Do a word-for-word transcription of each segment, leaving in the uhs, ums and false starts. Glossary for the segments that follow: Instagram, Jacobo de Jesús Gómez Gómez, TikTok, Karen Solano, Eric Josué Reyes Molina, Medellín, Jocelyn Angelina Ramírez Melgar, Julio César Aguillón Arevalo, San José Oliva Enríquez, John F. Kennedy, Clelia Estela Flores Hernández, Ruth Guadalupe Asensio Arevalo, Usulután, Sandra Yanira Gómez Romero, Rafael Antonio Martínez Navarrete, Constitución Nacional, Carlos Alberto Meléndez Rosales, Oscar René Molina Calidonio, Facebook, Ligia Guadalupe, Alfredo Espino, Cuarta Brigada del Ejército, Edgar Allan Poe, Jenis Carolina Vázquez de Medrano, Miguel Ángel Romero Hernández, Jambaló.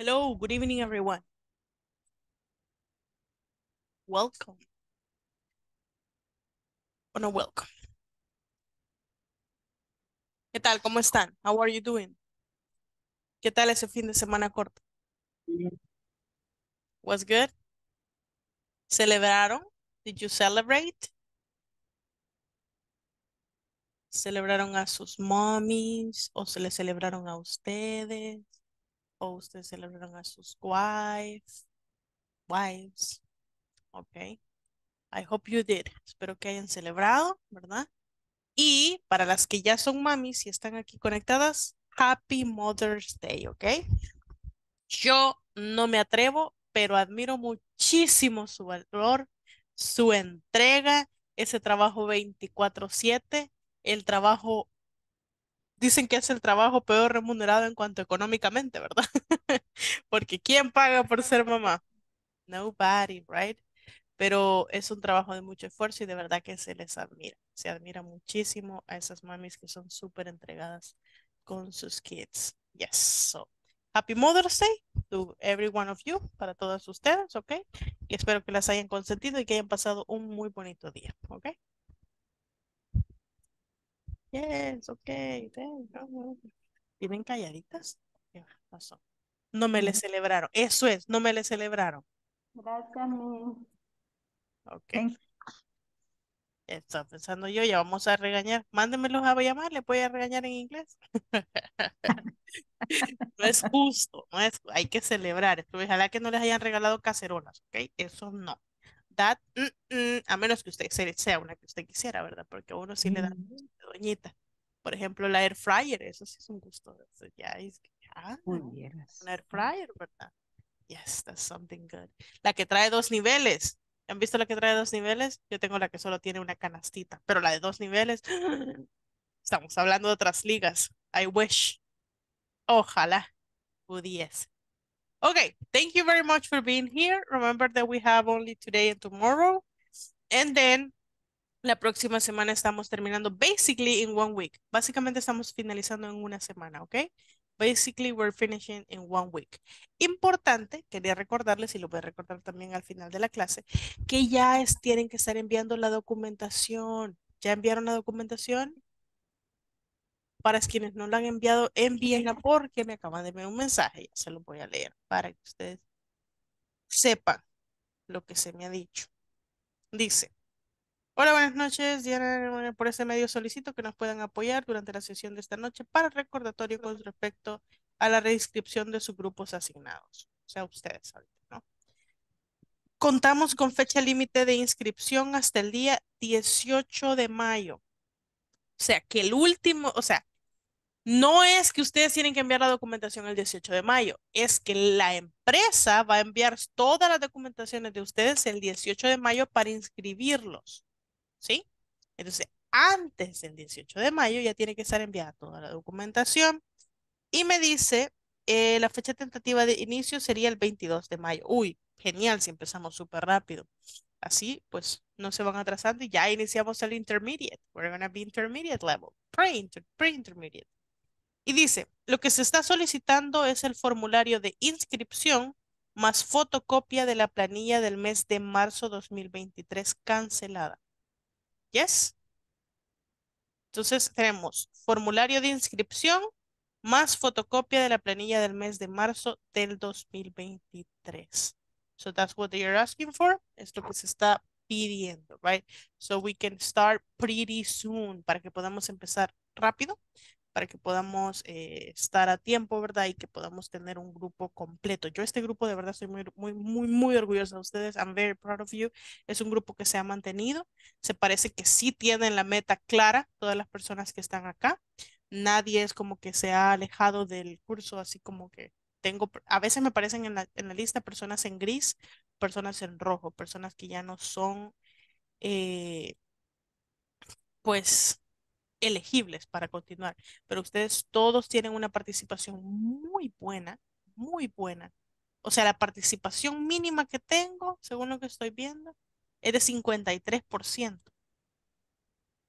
Hello, good evening, everyone. Welcome. Oh, no, welcome. ¿Qué tal? ¿Cómo están? How are you doing? ¿Qué tal ese fin de semana corto? Was good? ¿Celebraron? Did you celebrate? ¿Celebraron a sus mommies? ¿O se le celebraron a ustedes? ¿O ustedes celebraron a sus wives? Wives. Ok. I hope you did. Espero que hayan celebrado, ¿verdad? Y para las que ya son mamis y están aquí conectadas, Happy Mother's Day, ¿ok? Yo no me atrevo, pero admiro muchísimo su valor, su entrega, ese trabajo veinticuatro siete, el trabajo, dicen que es el trabajo peor remunerado en cuanto económicamente, ¿verdad? Porque ¿quién paga por ser mamá? Nobody, right? Pero es un trabajo de mucho esfuerzo y de verdad que se les admira. Se admira muchísimo a esas mamis que son súper entregadas con sus kids. Yes, so Happy Mother's Day to every one of you, para todas ustedes, ¿ok? Y espero que las hayan consentido y que hayan pasado un muy bonito día, ¿ok? Yes, ok. ¿Tienen calladitas? ¿Qué pasó? No me les celebraron. Eso es, no me les celebraron. Gracias, mi. Ok. Estaba pensando yo, ya vamos a regañar. Mándenmelos a llamar, le voy a regañar en inglés. No es justo, no es, hay que celebrar. Ojalá que no les hayan regalado cacerolas, ¿ok? Eso no. That, mm, mm, a menos que usted sea una que usted quisiera, ¿verdad? Porque a uno sí mm. le da doñita. Por ejemplo, la air fryer, eso sí es un gusto. Ya es que ya. Una air fryer, ¿verdad? Yes, that's something good. La que trae dos niveles. ¿Han visto la que trae dos niveles? Yo tengo la que solo tiene una canastita, pero la de dos niveles, estamos hablando de otras ligas. I wish. Ojalá pudiese. Okay, thank you very much for being here. Remember that we have only today and tomorrow. And then, la próxima semana estamos terminando basically in one week. Básicamente estamos finalizando en una semana, ¿ok? Basically, we're finishing in one week. Importante, quería recordarles, y lo voy a recordar también al final de la clase, que ya es, tienen que estar enviando la documentación. ¿Ya enviaron la documentación? Para quienes no la han enviado, envíenla porque me acaban de enviar un mensaje. Ya se lo voy a leer para que ustedes sepan lo que se me ha dicho. Dice. Hola, buenas noches. Diana, por este medio solicito que nos puedan apoyar durante la sesión de esta noche para recordatorio con respecto a la reinscripción de sus grupos asignados. O sea, ustedes, ¿no? Contamos con fecha límite de inscripción hasta el día dieciocho de mayo. O sea, que el último, o sea, no es que ustedes tienen que enviar la documentación el dieciocho de mayo, es que la empresa va a enviar todas las documentaciones de ustedes el dieciocho de mayo para inscribirlos. ¿Sí? Entonces, antes del dieciocho de mayo ya tiene que estar enviada toda la documentación. Y me dice, eh, la fecha tentativa de inicio sería el veintidós de mayo. Uy, genial, si empezamos súper rápido. Así, pues, no se van atrasando y ya iniciamos el intermediate. We're going to be intermediate level. Pre-inter- pre-intermediate. Y dice, lo que se está solicitando es el formulario de inscripción más fotocopia de la planilla del mes de marzo dos mil veintitrés cancelada. Yes. Entonces tenemos formulario de inscripción más fotocopia de la planilla del mes de marzo del dos mil veintitrés. So that's what they are asking for. Es lo que se está pidiendo, right? So we can start pretty soon para que podamos empezar rápido, para que podamos eh, estar a tiempo, ¿verdad? Y que podamos tener un grupo completo. Yo este grupo de verdad estoy muy, muy, muy, muy orgullosa de ustedes. I'm very proud of you. Es un grupo que se ha mantenido. Se parece que sí tienen la meta clara todas las personas que están acá. Nadie es como que se ha alejado del curso, así como que tengo, a veces me aparecen en la, en la lista personas en gris, personas en rojo, personas que ya no son, eh, pues, elegibles para continuar, pero ustedes todos tienen una participación muy buena, muy buena. O sea, la participación mínima que tengo, según lo que estoy viendo, es de cincuenta y tres por ciento.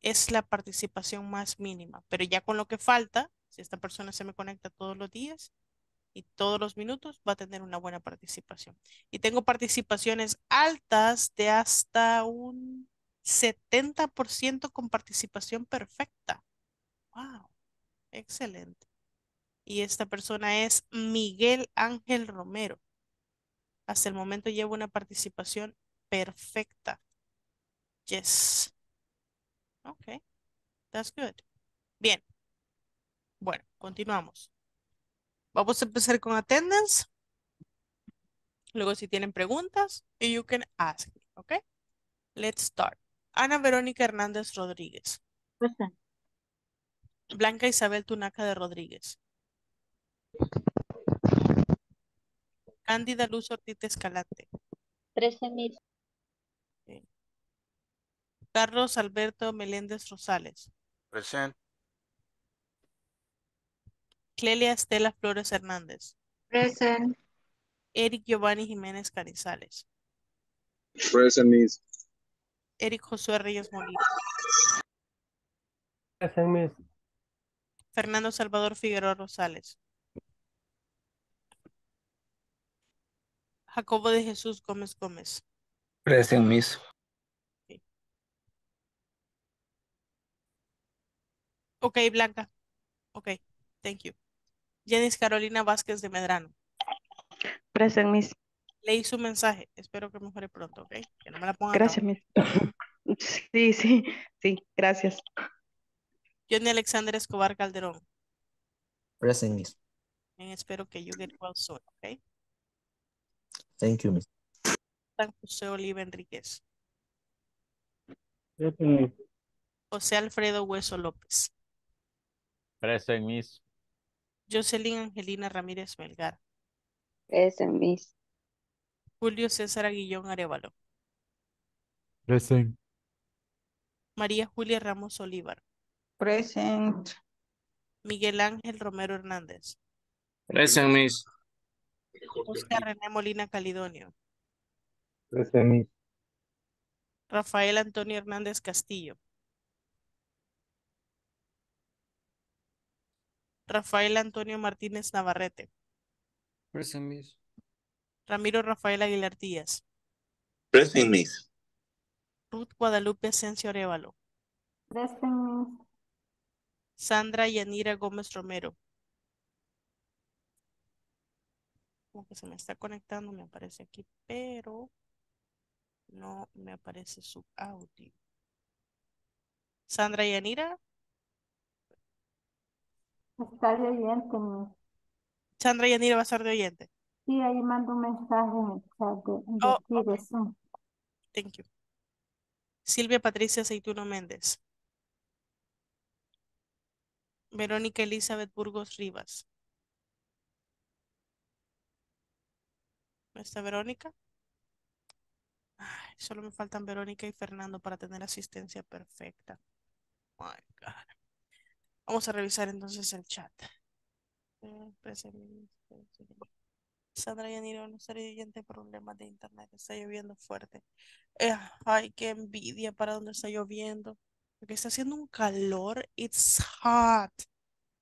Es la participación más mínima, pero ya con lo que falta, si esta persona se me conecta todos los días, y todos los minutos va a tener una buena participación. Y tengo participaciones altas de hasta un setenta por ciento con participación perfecta. ¡Wow! Excelente. Y esta persona es Miguel Ángel Romero. Hasta el momento lleva una participación perfecta. Yes. Ok. That's good. Bien. Bueno, continuamos. Vamos a empezar con attendance. Luego si tienen preguntas, you can ask me, ¿ok? Let's start. Ana Verónica Hernández Rodríguez. Present. Blanca Isabel Tunaca de Rodríguez. Cándida Luz Ortiz Escalante. Present. Okay. Carlos Alberto Meléndez Rosales. Present. Clelia Estela Flores Hernández. Present. Eric Giovanni Jiménez Carizales. Present, miss. Eric Josué Reyes Molina. Present, miss. Fernando Salvador Figueroa Rosales. Jacobo de Jesús Gómez Gómez. Present, miss. Ok, okay, Blanca. Ok, thank you. Jenis Carolina Vázquez de Medrano. Present, miss. Leí su mensaje. Espero que mejore pronto, ¿ok? Que no me la pongan. Gracias, miss. Sí, sí, sí, gracias. Johnny Alexander Escobar Calderón. Present, miss. And espero que you get well soon, ¿ok? Thank you, miss. San José Oliva Enríquez. Present, miss. José Alfredo Hueso López. Present, miss. Jocelyn Angelina Ramírez Melgar. Present, miss. Julio César Aguillón Arevalo. Present. María Julia Ramos Olívar. Present. Miguel Ángel Romero Hernández. Present, miss. Oscar René Molina Calidonio. Present, miss. Rafael Antonio Hernández Castillo. Rafael Antonio Martínez Navarrete. Present, miss. Ramiro Rafael Aguilar Díaz. Present, miss. Ruth Guadalupe Asensio Arevalo. Present, miss. Sandra Yanira Gómez Romero. Como que se me está conectando, me aparece aquí, pero no me aparece su audio. Sandra Yanira. Está de oyente, miss. Sandra Yanira va a estar de oyente. Sí, ahí mando un mensaje en el chat de, de, oh, aquí, okay. de Zoom. Thank you. Silvia Patricia Aceituno Méndez. Verónica Elizabeth Burgos Rivas. ¿No está Verónica? Ay, solo me faltan Verónica y Fernando para tener asistencia perfecta. Oh, my God. Vamos a revisar entonces el chat. Sandra Yanira, no estaré viviendo problemas de internet. Está lloviendo fuerte. Eh, ay, qué envidia para donde está lloviendo. Porque está haciendo un calor. It's hot.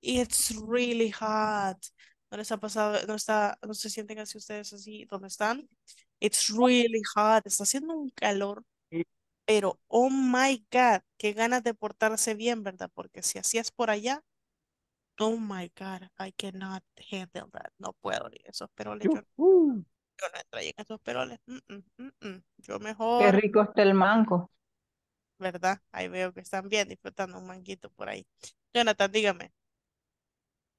It's really hot. ¿No les ha pasado? ¿No está, no se sienten así ustedes así donde están? It's really hot. Está haciendo un calor. Pero, oh my God, qué ganas de portarse bien, ¿verdad? Porque si así es por allá, oh my God, I cannot handle that. No puedo ni esos peroles. Yo, uh, no, yo no entro en esos peroles. Mm, mm, mm, mm. Yo mejor. Qué rico está el mango. ¿Verdad? Ahí veo que están bien disfrutando un manguito por ahí. Jonathan, dígame.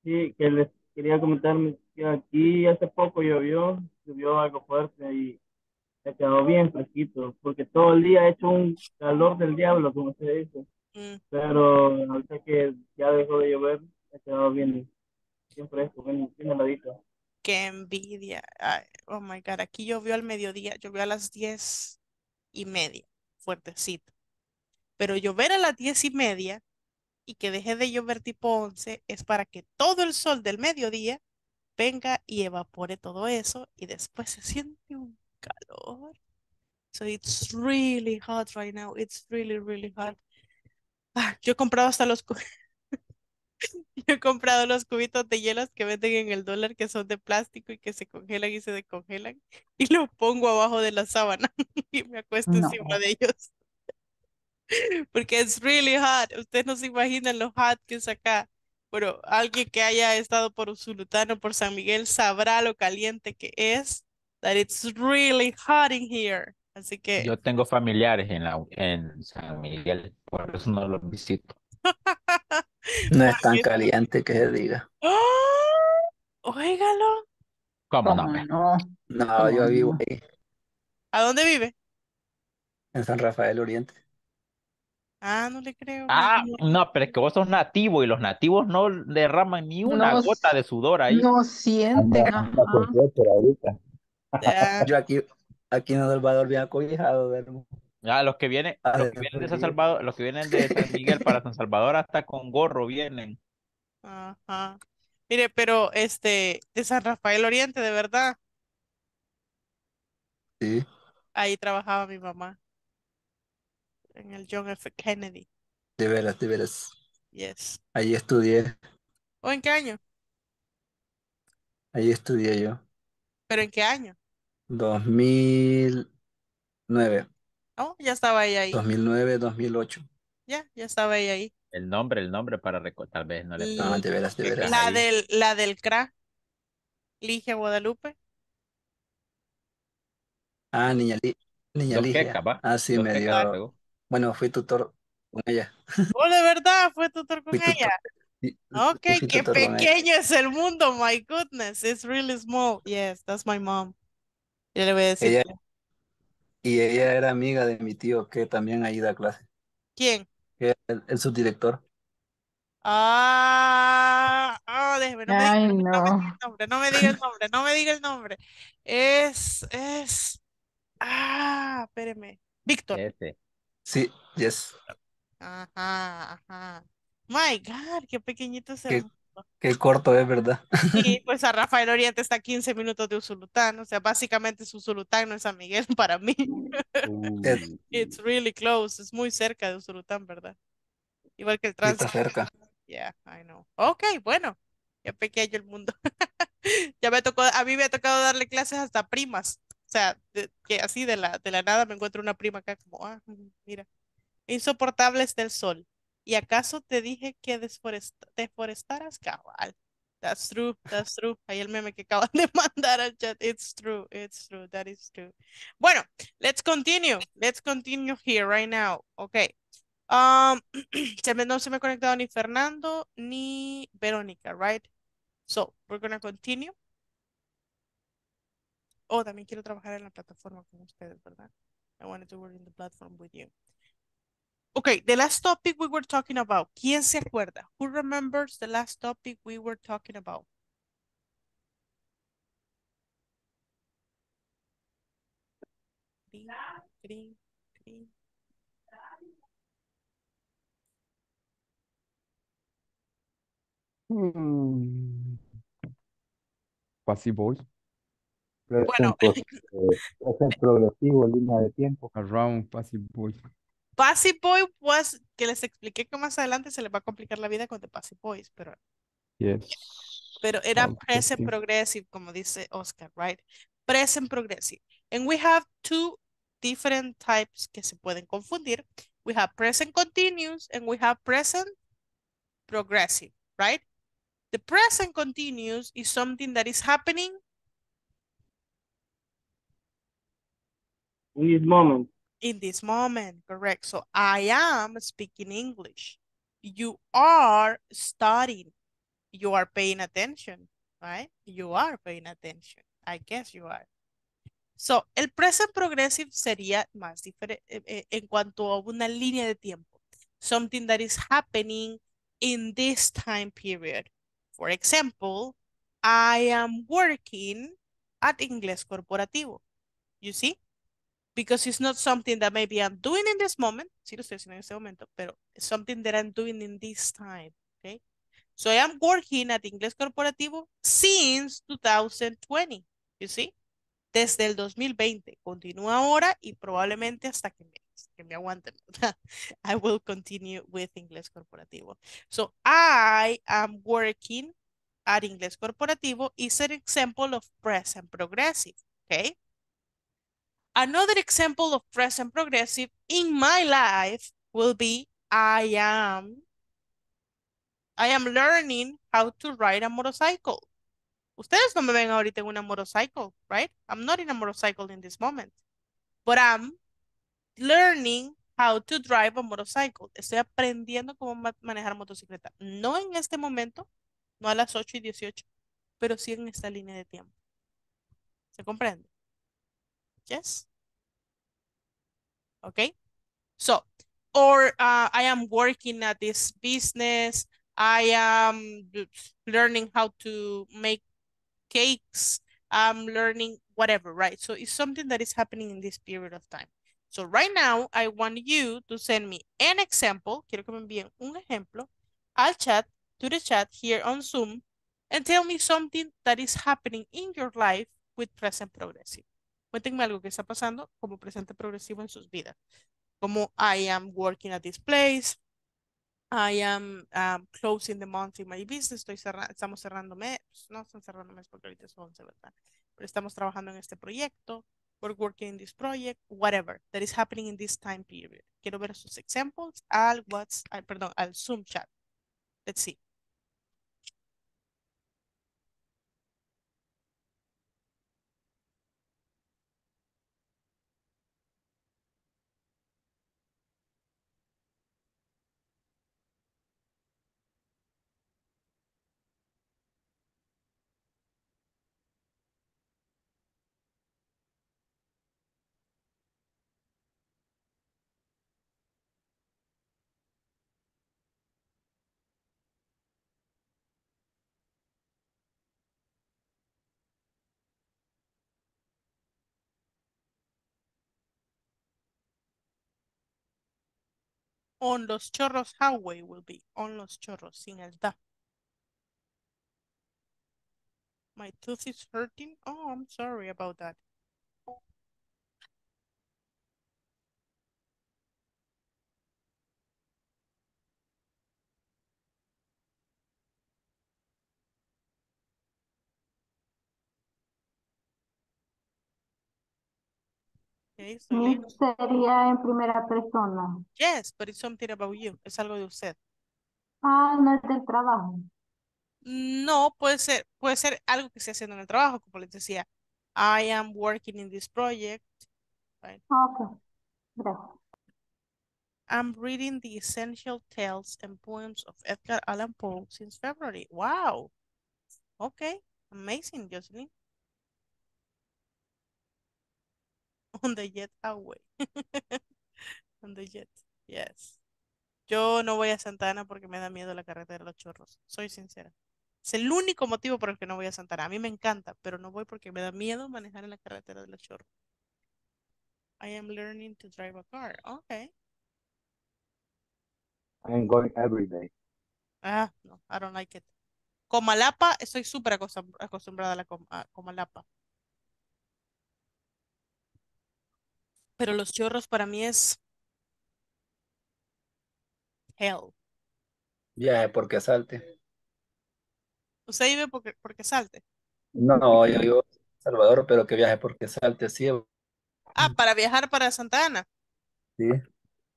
Sí, que les quería comentarme que aquí hace poco llovió, llovió algo fuerte y se quedó bien fresquito, porque todo el día ha hecho un calor del diablo, como se dice. Mm. Pero ahorita que ya dejó de llover, ha quedado bien, bien fresco, bien, bien heladito. ¡Qué envidia! Ay, oh my God, aquí llovió al mediodía, llovió a las diez y media, fuertecito. Pero llover a las diez y media y que deje de llover tipo once es para que todo el sol del mediodía venga y evapore todo eso y después se siente un calor. So it's really hot right now. It's really, really hot. Ah, yo he comprado hasta los... Yo he comprado los cubitos de hielos que venden en el dólar, que son de plástico y que se congelan y se descongelan, y los pongo abajo de la sábana y me acuesto no. encima de ellos. Porque es really hot. Ustedes no se imaginan lo hot que es acá. Pero alguien que haya estado por Usulutano, por San Miguel, sabrá lo caliente que es. That it's really hot in here. Así que... Yo tengo familiares en, la, en San Miguel, por eso no los visito. No es tan caliente que se diga. ¡Oh! Óigalo. ¿Cómo, ¿Cómo no? No, no ¿Cómo yo vivo no? ahí. ¿A dónde vive? En San Rafael Oriente. Ah, no le creo. Ah, no, pero es que vos sos nativo y los nativos no derraman ni una no, gota de sudor ahí. No sienten. Ajá. Yeah. Yo aquí, aquí en El Salvador bien acobijado, vermo. Ah, los que vienen, ah, los que vienen de San Salvador, los que vienen de San Miguel para San Salvador hasta con gorro vienen. Ajá. Mire, pero este, de San Rafael Oriente, de verdad. Sí. Ahí trabajaba mi mamá. En el John F. Kennedy. De veras, de veras. Yes. Ahí estudié. ¿O en qué año? Ahí estudié yo. ¿Pero en qué año? dos mil nueve. Oh, ya estaba ella ahí. dos mil nueve, dos mil ocho. Ya, ya estaba ella ahí. El nombre, el nombre para recortar, tal vez no le... No, de veras, de veras. La del, la del C R A. Ligia Guadalupe. Ah, niña, li, niña Ligia. Ah, sí, me dio... Cargo. Bueno, fui tutor con ella. Oh, de verdad, fue tutor con fui ella. Tutor. Ok, fui qué pequeño es el mundo, my goodness, it's really small. Yes, that's my mom. Yo le voy a decir. Ella, y ella era amiga de mi tío que también ahí da clase. ¿Quién? El, el subdirector. Ah, oh, déjeme, no, Ay, me diga, no. no me diga el nombre, no me diga el nombre, no me diga el nombre. Es, es, ah, espéreme, Víctor. Este. Sí, yes. Ajá, ajá. My God, qué pequeñito es el mundo. Qué corto es, ¿verdad? Sí, pues a Rafael Oriente está a quince minutos de Usulután. O sea, básicamente es Usulután, no es San Miguel para mí. Uh, It's really close. Es muy cerca de Usulután, ¿verdad? Igual que el tránsito. Está cerca. Yeah, I know. Ok, bueno. Qué pequeño el mundo. Ya me tocó, a mí me ha tocado darle clases hasta primas. O sea, de, que así de la, de la nada me encuentro una prima acá como, ah, mira, insoportable está el sol. ¿Y acaso te dije que desforest, deforestaras? Cabal. That's true, that's true. Ahí el meme que acaban de mandar al chat. It's true, it's true, that is true. Bueno, let's continue. Let's continue here right now. Ok. Um, se me, no se me ha conectado ni Fernando ni Verónica, right? So, we're going to continue. Oh, también quiero trabajar en la plataforma con ustedes, ¿verdad? I wanted to work in the platform with you. Okay, the last topic we were talking about. ¿Quién se acuerda? Who remembers the last topic we were talking about? Green, green, green. Hmm. Pasí voy. Bueno, present progresivo, línea de tiempo. Around passive voice. Passive voice was, que les expliqué que más adelante se les va a complicar la vida con the passive voice, pero yes. Pero era oh, present progressive, como dice Oscar, right? Present progressive. And we have two different types que se pueden confundir. We have present continuous and we have present progressive, right? The present continuous is something that is happening in this moment. In this moment, correct. So I am speaking English. You are studying. You are paying attention, right? You are paying attention. I guess you are. So el present progressive sería más diferente en cuanto a una línea de tiempo. Something that is happening in this time period. For example, I am working at Inglés Corporativo. You see? Because it's not something that maybe I'm doing in this moment. Sí, lo estoy haciendo en este momento, pero it's something that I'm doing in this time. Okay. So I am working at Inglés Corporativo since two thousand twenty. You see? desde el dos mil veinte. Continúa ahora y probablemente hasta que me, que me aguanten. I will continue with Inglés Corporativo. So, I am working at Inglés Corporativo is an example of present progressive. Okay. Another example of present progressive in my life will be I am. I am learning how to ride a motorcycle. Ustedes no me ven ahorita en una motorcycle, right? I'm not in a motorcycle in this moment. But I'm learning how to drive a motorcycle. Estoy aprendiendo cómo manejar motocicleta. No en este momento, no a las ocho y dieciocho, pero sí en esta línea de tiempo. ¿Se comprende? Yes? Okay. So, or uh, I am working at this business. I am learning how to make cakes, I'm learning whatever, right? So it's something that is happening in this period of time. So right now, I want you to send me an example, quiero que me envíen un ejemplo, al chat, to the chat here on Zoom, and tell me something that is happening in your life with present progressive. Cuéntenme algo que está pasando como presente progresivo en sus vidas. Como I am working at this place, I am um, closing the month in my business. Estoy cerra estamos cerrando mes. No están cerrando mes porque ahorita es once, ¿verdad? Pero estamos trabajando en este proyecto. We're working in this project. Whatever that is happening in this time period. Quiero ver sus ejemplos al WhatsApp, al, perdón, al Zoom chat. Let's see. On Los Chorros Highway will be on Los Chorros, sin el da. My tooth is hurting. Oh, I'm sorry about that. Okay, so sería en primera persona. Yes, but it's something about you. Es algo de usted. Ah, no es del trabajo. No, puede ser, puede ser algo que esté haciendo en el trabajo, como les decía. I am working in this project. Right. Okay. Gracias. I'm reading the essential tales and poems of Edgar Allan Poe since February. Wow. Okay. Amazing, Jocelyn. On the jet highway. On the jet. Yes. Yo no voy a Santa Ana porque me da miedo la carretera de los chorros. Soy sincera. Es el único motivo por el que no voy a Santa Ana. A mí me encanta, pero no voy porque me da miedo manejar en la carretera de los chorros. I am learning to drive a car. Okay. I am going every day. Ah, no. I don't like it. Comalapa. Estoy súper acostumbrada a la com a Comalapa. Pero los chorros para mí es hell. Yeah, porque salte. ¿Usted vive porque, porque salte? No, no, yo vivo en Salvador, pero que viaje porque salte, sí. Ah, para viajar para Santa Ana. Sí.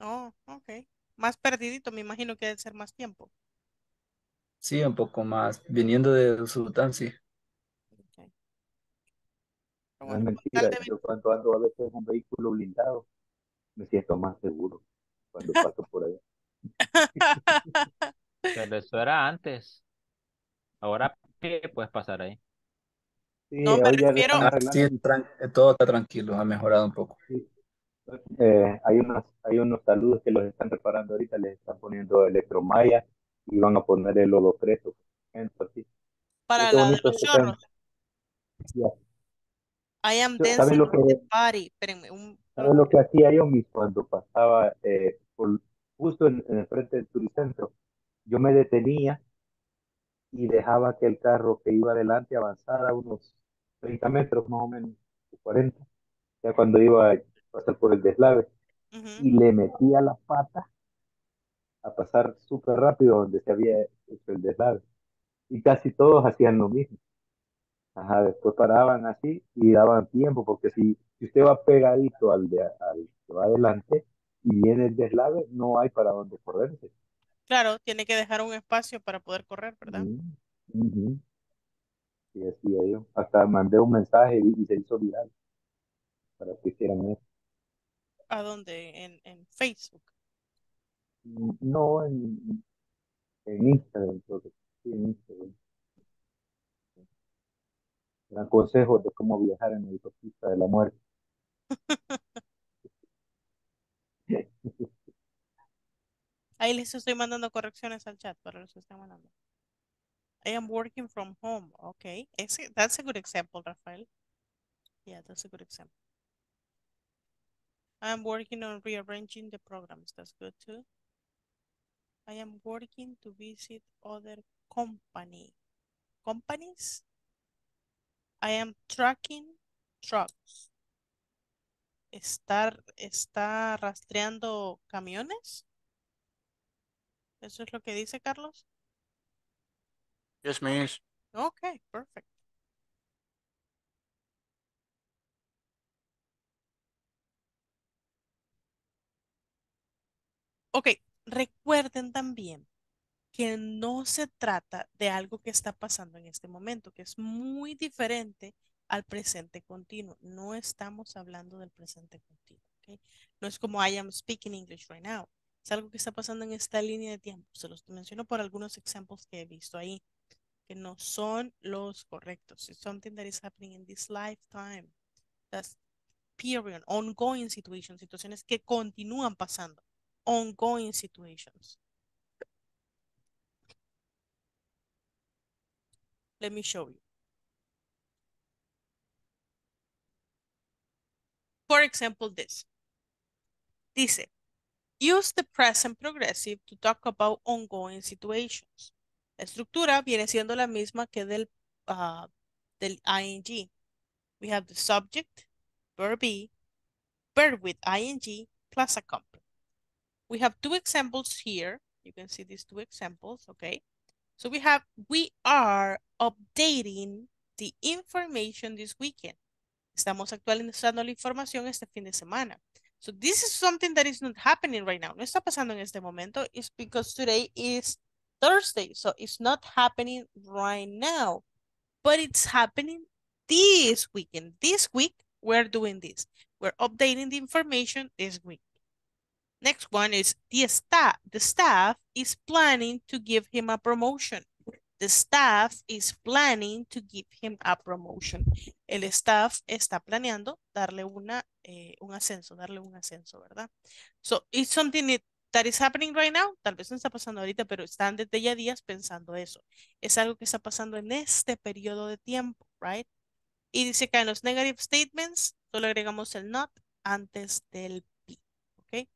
Oh, ok. Más perdidito, me imagino que debe ser más tiempo. Sí, un poco más. Viniendo de Sultán, sí. No es mentira, yo cuando ando a veces en un vehículo blindado, me siento más seguro cuando paso por allá. Pero eso era antes. Ahora, ¿qué puedes pasar ahí? Sí, no, me refiero... Sí, todo está tranquilo, ha mejorado un poco. Sí. Eh, hay, unos, hay unos saludos que los están reparando ahorita, les están poniendo electromalla y van a poner el logocreto. Entonces, para la de los chorros. I am dancing lo que, with the party. Espérenme, un... ¿Sabes lo que hacía yo mismo cuando pasaba eh, por, justo en, en el frente del turicentro? Yo me detenía y dejaba que el carro que iba adelante avanzara unos treinta metros más o menos. cuarenta, ya cuando iba a pasar por el deslave, uh-huh. y le metía la pata a pasar súper rápido donde se había hecho el deslave. Y casi todos hacían lo mismo. Ajá, después paraban así y daban tiempo, porque si, si usted va pegadito al, de, al que va adelante y viene el deslave, no hay para dónde correrse. Claro, tiene que dejar un espacio para poder correr, ¿verdad? Uh-huh. Sí, así yo. Hasta mandé un mensaje y, y se hizo viral para que hicieran eso. ¿A dónde? ¿En, en Facebook? No, en, en Instagram, entonces. Sí, en Instagram. Eran consejos de cómo viajar en la autopista de la muerte. Ahí les estoy mandando correcciones al chat para los que están mandando. I am working from home. Okay. That's a good example, Rafael. Yeah, that's a good example. I am working on rearranging the programs. That's good too. I am working to visit other company. Companies? I am tracking trucks. Estar, está rastreando camiones. ¿Eso es lo que dice Carlos? Yes, miss. Okay, perfect. Okay, recuerden también que no se trata de algo que está pasando en este momento, que es muy diferente al presente continuo. No estamos hablando del presente continuo, ¿okay? No es como I am speaking English right now. Es algo que está pasando en esta línea de tiempo. Se los menciono por algunos ejemplos que he visto ahí, que no son los correctos. It's something that is happening in this lifetime. That's period. Ongoing situations. Situaciones que continúan pasando. Ongoing situations. Let me show you. For example, this. Dice, use the present progressive to talk about ongoing situations. La estructura viene siendo la misma que del, uh, del I N G. We have the subject, verb be, verb with I N G, plus a complement. We have two examples here. You can see these two examples, okay? So we have, we are updating the information this weekend. Estamos actualizando la información este fin de semana. So this is something that is not happening right now. No está pasando en este momento. It's because today is Thursday. So it's not happening right now. But it's happening this weekend. This week, we're doing this. We're updating the information this week. Next one is the staff. The staff is planning to give him a promotion. The staff is planning to give him a promotion. El staff está planeando darle una, eh, un ascenso, darle un ascenso, ¿verdad? So it's something that is happening right now. Tal vez no está pasando ahorita, pero están desde ya días pensando eso. Es algo que está pasando en este periodo de tiempo, right? Y dice que en los negative statements solo agregamos el not antes del be, ¿ok?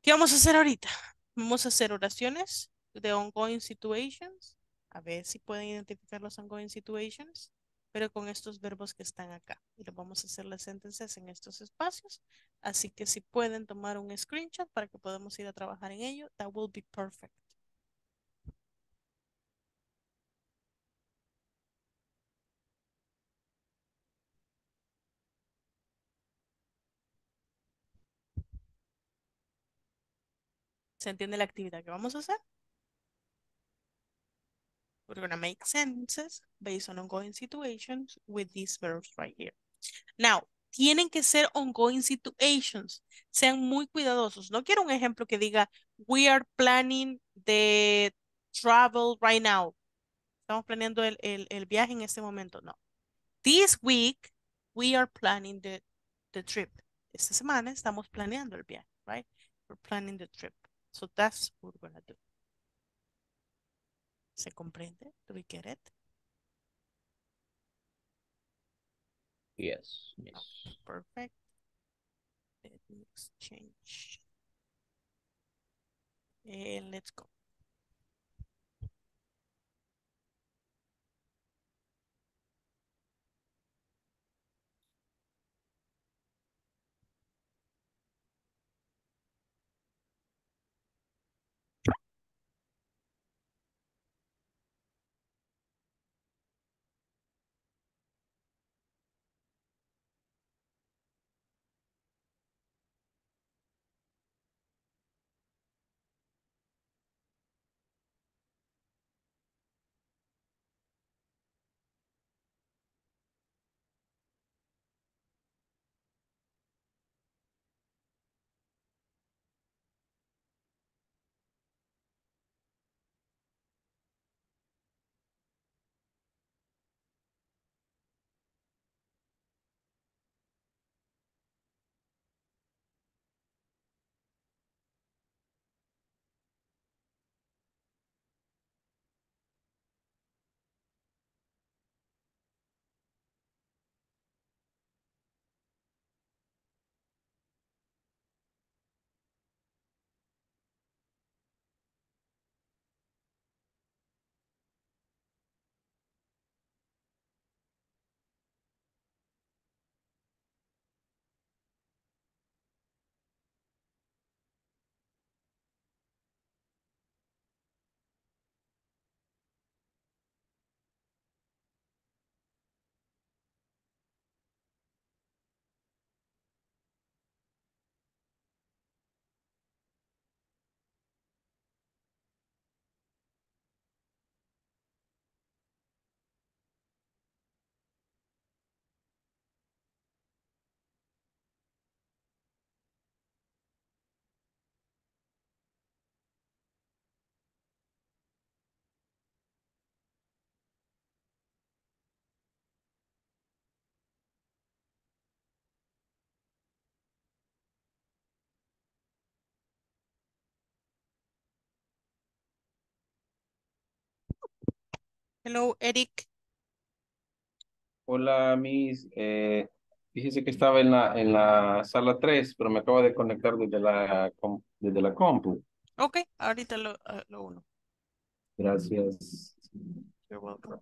¿Qué vamos a hacer ahorita? Vamos a hacer oraciones de ongoing situations. A ver si pueden identificar los ongoing situations, pero con estos verbos que están acá. Y los vamos a hacer las sentencias en estos espacios. Así que si pueden tomar un screenshot para que podamos ir a trabajar en ello, that will be perfect. ¿Se entiende la actividad que vamos a hacer? We're going to make sentences based on ongoing situations with these verbs right here. Now, tienen que ser ongoing situations. Sean muy cuidadosos. No quiero un ejemplo que diga, we are planning the travel right now. Estamos planeando el, el, el viaje en este momento. No. This week, we are planning the, the trip. Esta semana estamos planeando el viaje, right? We're planning the trip. So that's what we're going to do. ¿Se comprende? Do we get it? Yes. Yes. Okay, perfect. Let me exchange. And let's go. Hello, Eric. Hola, Miss. Eh, fíjese que estaba en la, en la sala tres, pero me acabo de conectar desde la, desde la compu. Ok, ahorita lo, lo uno. Gracias. You're welcome.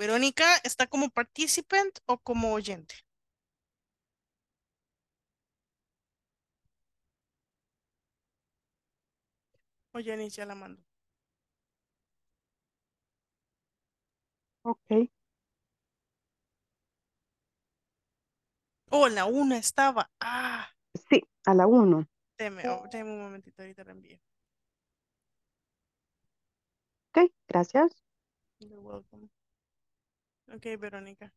Verónica, ¿está como participant o como oyente? O Jenny ya la mando. Ok. Oh, la una estaba. Ah. Sí, a la uno. Deme, oh, deme un momentito, ahorita la envío. Ok, gracias. You're welcome. Ok, Verónica.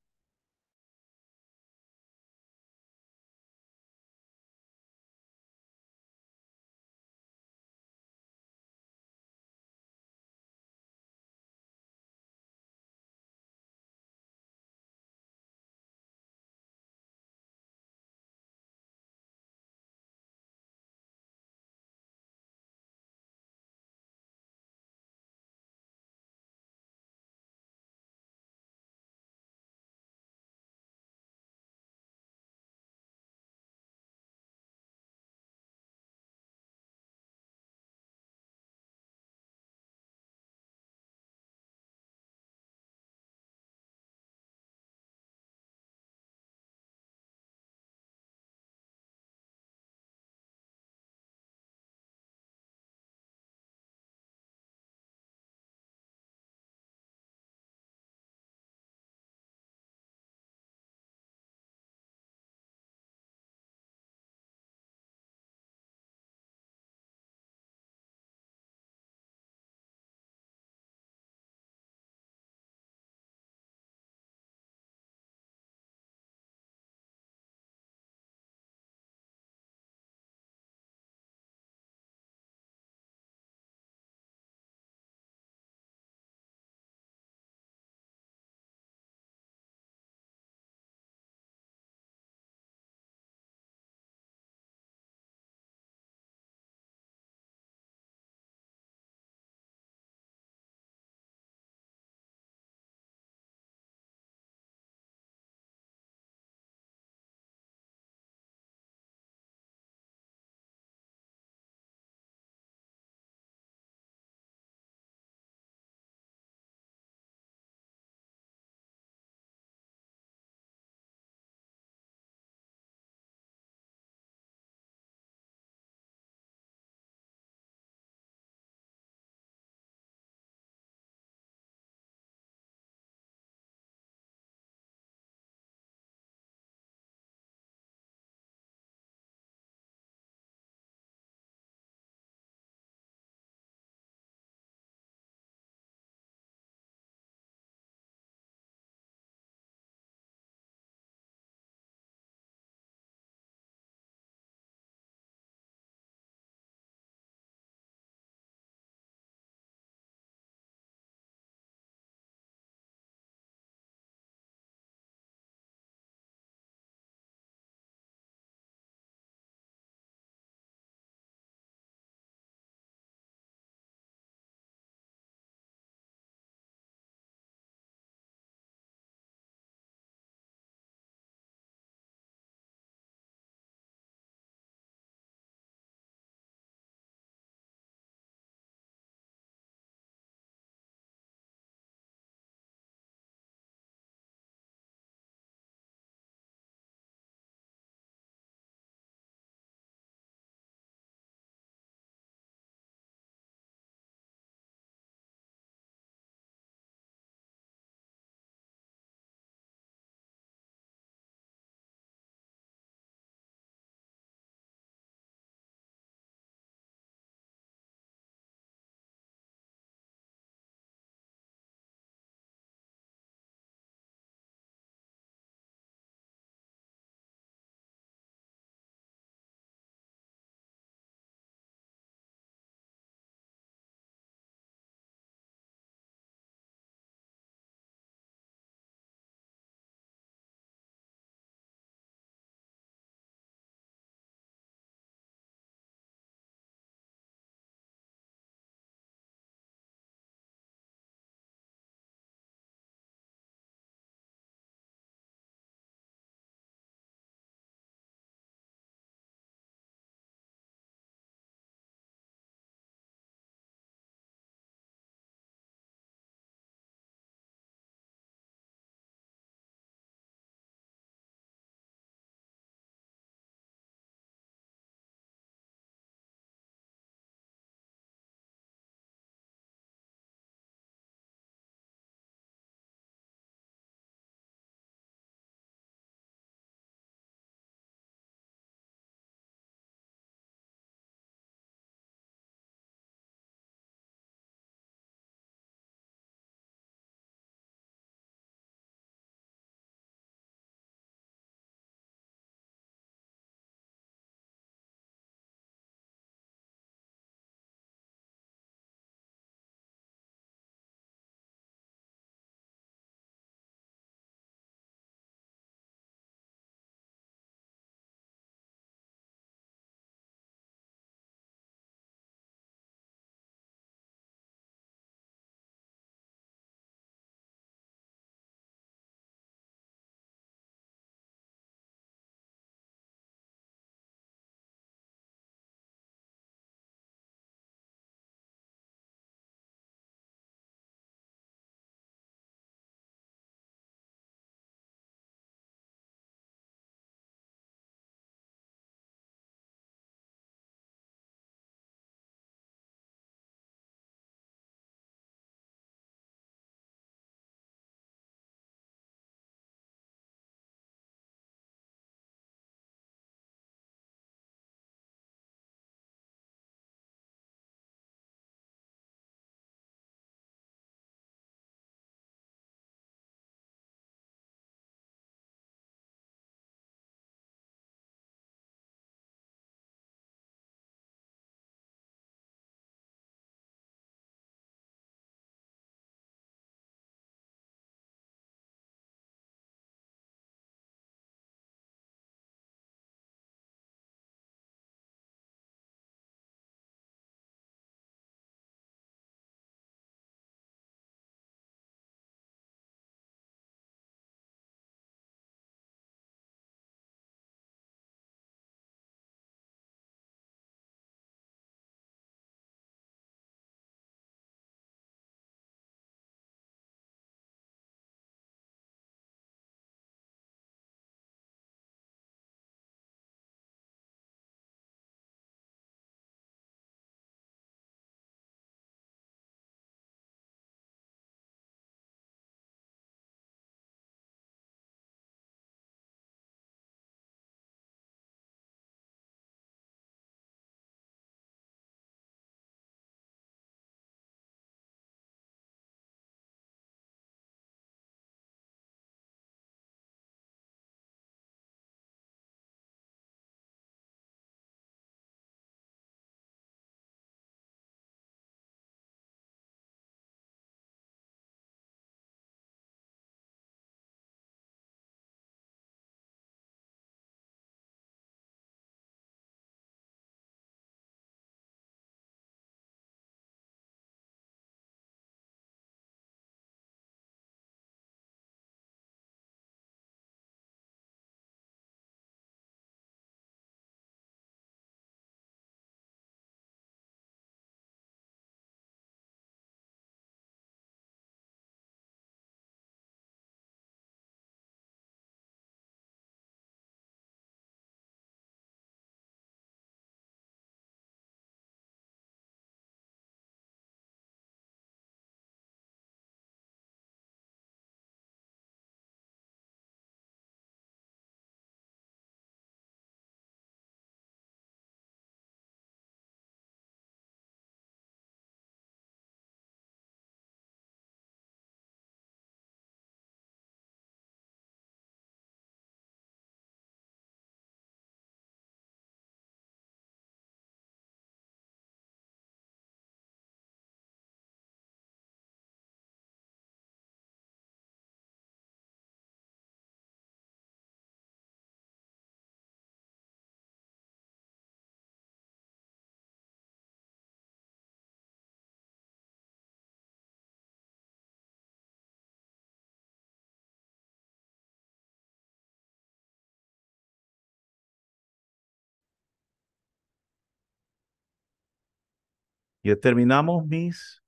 Ya terminamos, Miss.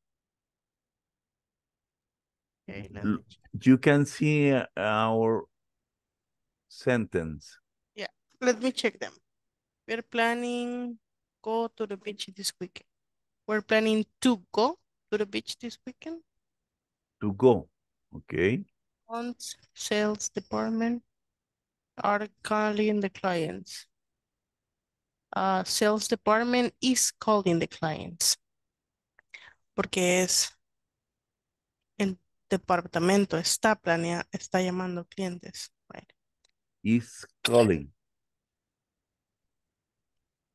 Okay, you can see our sentence. Yeah, let me check them. We're planning go to the beach this weekend. We're planning to go to the beach this weekend. To go, okay. Once sales department are calling the clients. Uh, sales department is calling the clients. Porque es el departamento está planea, está llamando clientes, right? Is calling.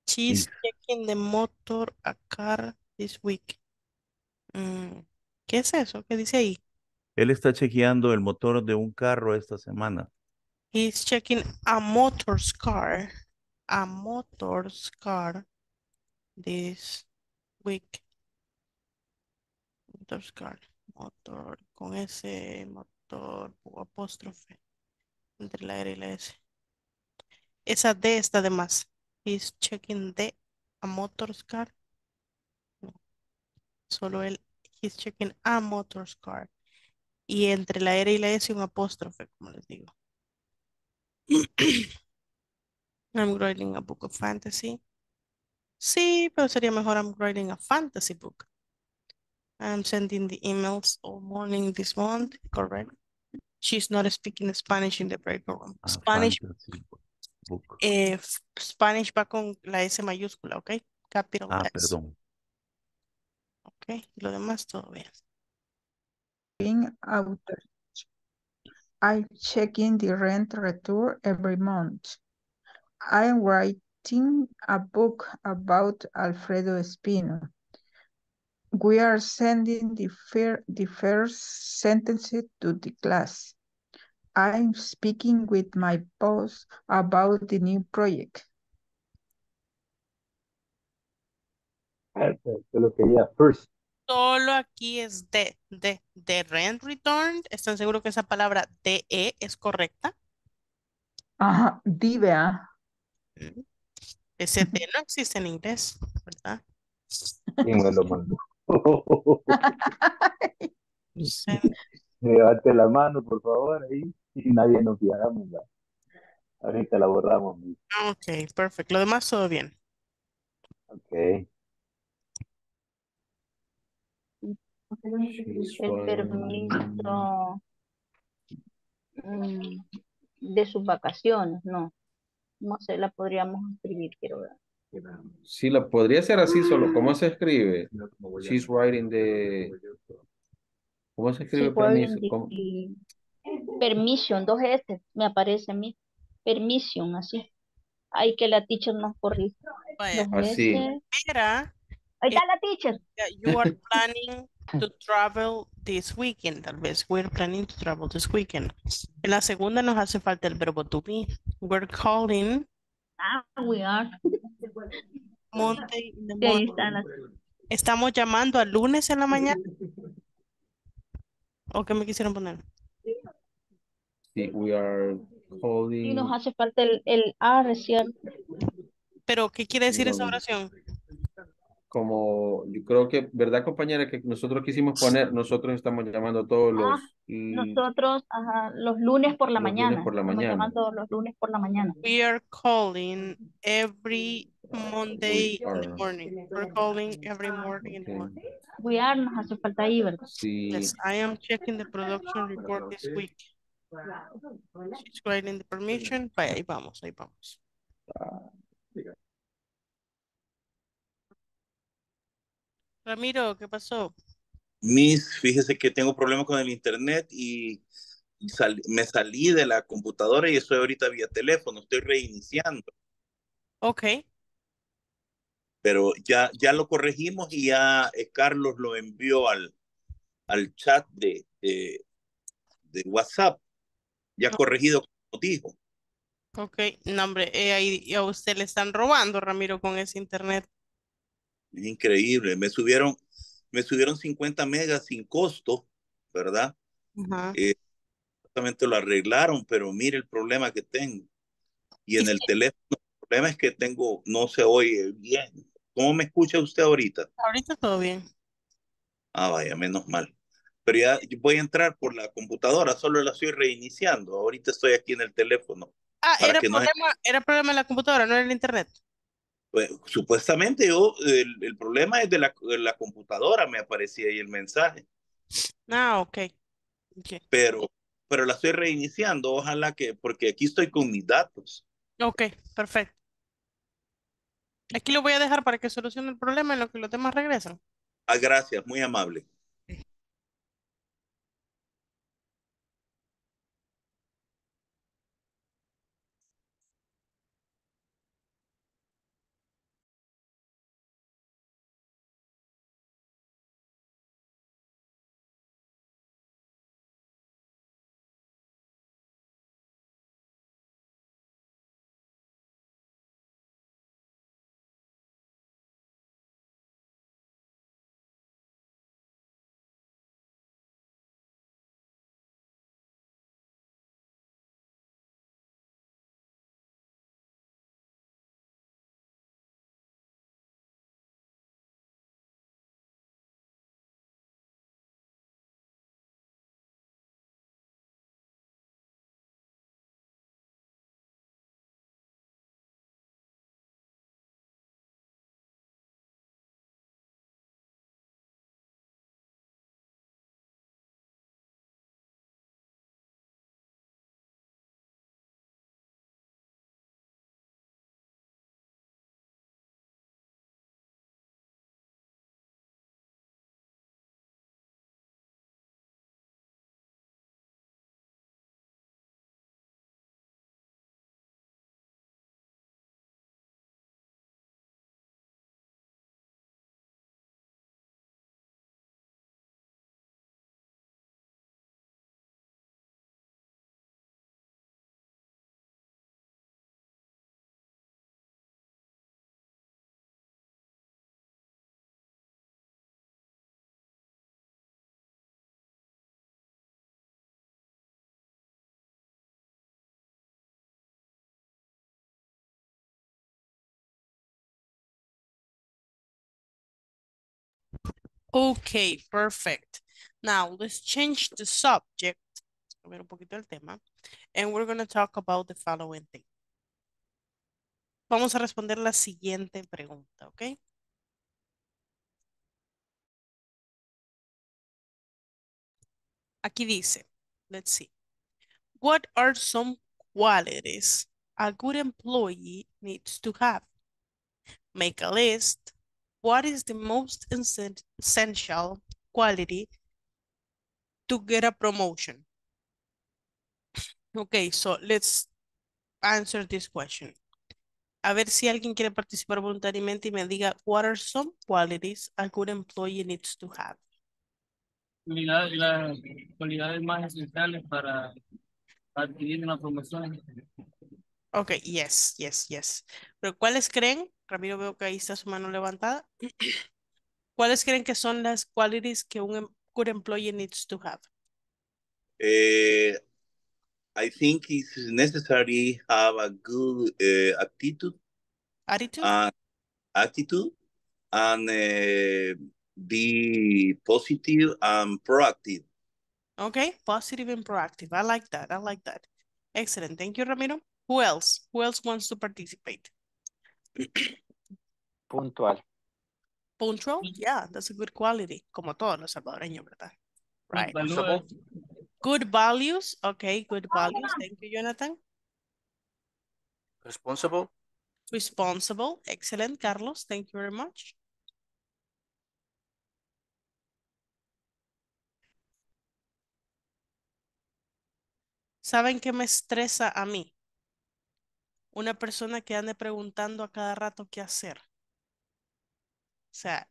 She's is. Checking the motor a car this week. Mm, ¿qué es eso? ¿Qué dice ahí? Él está chequeando el motor de un carro esta semana. He's checking a motor's car. A motor's car this week. Motor's car. Motor. Con ese motor o apóstrofe. Entre la R y la S. Esa D está de más. He's checking the a motor's car. No. Solo el he's checking a motor's car. Y entre la R y la S un apóstrofe, como les digo. I'm writing a book of fantasy. Sí, pero sería mejor I'm writing a fantasy book. I'm sending the emails all morning this month, correct? She's not speaking Spanish in the break room. Ah, Spanish book. Eh, Spanish va con la S mayúscula, ¿ok? Capital ah, S. Perdón. Ok, lo demás todo bien. Being outer. I'm checking the rent return every month. I'm writing a book about Alfredo Espino. We are sending the, fair, the first sentence to the class. I'm speaking with my boss about the new project. Perfect. Solo quería first. Solo aquí es de, de, de rent return. ¿Están seguros que esa palabra de es correcta? Ajá, dive a. Ese D no existe en inglés, ¿verdad? ¿Quién me lo mandó? Levante la mano, por favor, ahí. Y nadie nos guiará. Ahorita la borramos. Ok, perfecto. Lo demás todo bien. Ok. El permiso de sus vacaciones, no. No sé, la podríamos escribir, quiero ver. Sí, la podría ser así solo. ¿Cómo se escribe? She's writing the... ¿Cómo se escribe permiso? Permission, dos S, me aparece a mí. Permission, así. Hay que la teacher nos corrija. Así. Mira. Ahí está la teacher. You are planning to travel this weekend, tal vez. We're planning to travel this weekend. En la segunda nos hace falta el verbo to be. We're calling. Ah, we are. Monday in the morning. Estamos llamando al lunes en la mañana. ¿O qué me quisieron poner? Sí, we are calling. Y nos hace falta el, el A recién. ¿Pero qué quiere decir esa oración? Como yo creo que, ¿verdad, compañera? Que nosotros quisimos poner, nosotros estamos llamando todos los... Ah, nosotros, ajá, los lunes por la los mañana. Lunes por la mañana. Estamos llamando los lunes por la mañana. We are calling every Monday we in the morning. We're calling every morning in the morning. We are, nos hace falta ahí, ¿verdad? Sí. Yes, I am checking the production report this week. She's writing the permission. Vaya, ahí vamos, ahí vamos. Ramiro, ¿qué pasó? Miss, fíjese que tengo problemas con el internet y sal, me salí de la computadora y estoy ahorita vía teléfono, estoy reiniciando. Ok. Pero ya, ya lo corregimos y ya eh, Carlos lo envió al, al chat de, de, de WhatsApp. Ya no. Corregido como dijo. Ok, no hombre, eh, ahí a usted le están robando, Ramiro, con ese internet. Es increíble, me subieron, me subieron cincuenta megas sin costo, ¿verdad? Uh-huh. eh, exactamente lo arreglaron, pero mire el problema que tengo. Y en el teléfono, el problema es que tengo, no se oye bien. ¿Cómo me escucha usted ahorita? Ahorita todo bien. Ah, vaya, menos mal. Pero ya voy a entrar por la computadora, solo la estoy reiniciando. Ahorita estoy aquí en el teléfono. Ah, era problema, no... era problema de la computadora, no era el internet. Pues, supuestamente yo, el, el problema es de la, de la computadora, me aparecía ahí el mensaje. Ah, ok. Okay. Pero, pero la estoy reiniciando, ojalá que, porque aquí estoy con mis datos. Ok, perfecto. Aquí lo voy a dejar para que solucione el problema en lo que los demás regresan. Ah, gracias, muy amable. Okay, perfect. Now let's change the subject. Un poquito el tema, and we're going to talk about the following thing. Vamos a responder la siguiente pregunta, okay? Aquí dice, let's see. What are some qualities a good employee needs to have? Make a list. What is the most essential quality to get a promotion? Okay, so let's answer this question. A ver si alguien quiere participar voluntariamente y me diga, what are some qualities a good employee needs to have? Las cualidades más esenciales para adquirir una promoción. Ok, yes, yes, yes. Pero ¿cuáles creen? Ramiro, veo que ahí está su mano levantada. ¿Cuáles creen que son las qualities que un good employee needs to have? Eh, I think it's necessary have a good uh, attitude. Attitude? Uh, attitude and uh, be positive and proactive. Okay, positive and proactive. I like that, I like that. Excellent, thank you, Ramiro. Who else? Who else wants to participate? Puntual. Puntual? Yeah, that's a good quality. Como todos los salvadoreños, ¿verdad? Right. Good values. Good values. Okay, good values. Thank you, Jonathan. Responsible. Responsible. Excellent, Carlos. Thank you very much. ¿Saben qué me estresa a mí? Una persona que ande preguntando a cada rato qué hacer. O sea,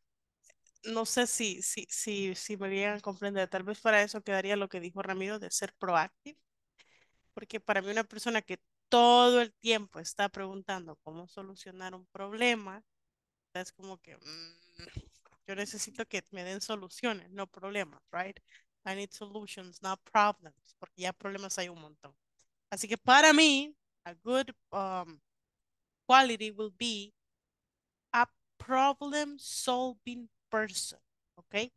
no sé si, si, si, si me llegan a comprender. Tal vez para eso quedaría lo que dijo Ramiro de ser proactivo. Porque para mí una persona que todo el tiempo está preguntando cómo solucionar un problema, es como que mmm, yo necesito que me den soluciones, no problemas, right? I need solutions, not problems. Porque ya problemas hay un montón. Así que para mí, a good um, quality will be a problem-solving person, ¿ok?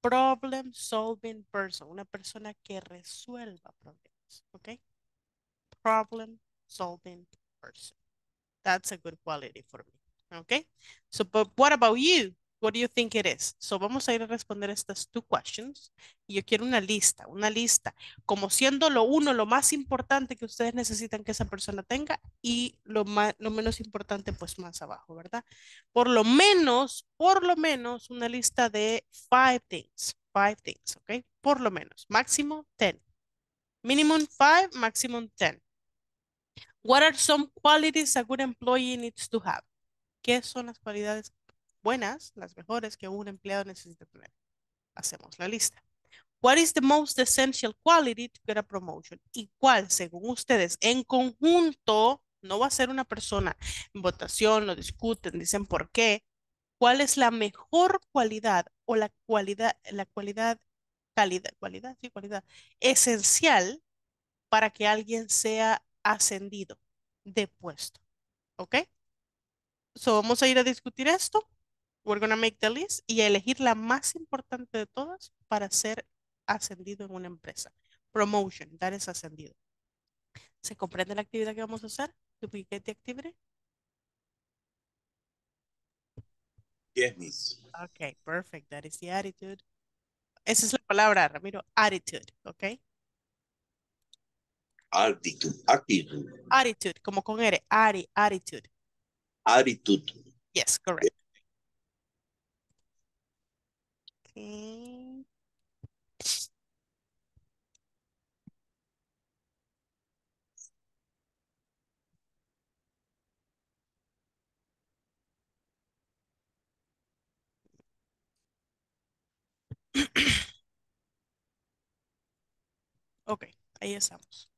Problem-solving person, una persona que resuelva problemas, ¿ok? Problem-solving person. That's a good quality for me, ¿ok? So, but what about you? What do you think it is? So, vamos a ir a responder estas two questions. Y yo quiero una lista, una lista, como siendo lo uno, lo más importante que ustedes necesitan que esa persona tenga y lo, más, lo menos importante, pues más abajo, ¿verdad? Por lo menos, por lo menos una lista de five things, five things, ¿ok? Por lo menos, máximo ten. Minimum five, maximum ten. What are some qualities a good employee needs to have? ¿Qué son las cualidades buenas, las mejores que un empleado necesita tener? Hacemos la lista. What is the most essential quality to get a promotion? ¿Y cuál, según ustedes, en conjunto, no va a ser una persona en votación, lo discuten, dicen por qué, cuál es la mejor cualidad o la cualidad, la cualidad, calidad, cualidad, sí, cualidad, esencial para que alguien sea ascendido de puesto? ¿Ok? So, vamos a ir a discutir esto. We're going to make the list y elegir la más importante de todas para ser ascendido en una empresa. Promotion, that is ascendido. ¿Se comprende la actividad que vamos a hacer? ¿Do we get the activity? Yes, miss. Okay, perfect. That is the attitude. Esa es la palabra, Ramiro. Attitude, ¿ok? Attitude, attitude. Attitude, como con R. Ari, attitude. Attitude. Yes, correct. Okay. Ok, ahí estamos.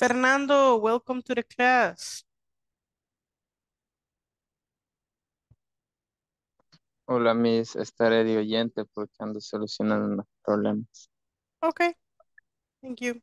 Fernando, welcome to the class. Hola, Miss. Estaré de oyente porque ando solucionando los problemas. Ok. Thank you.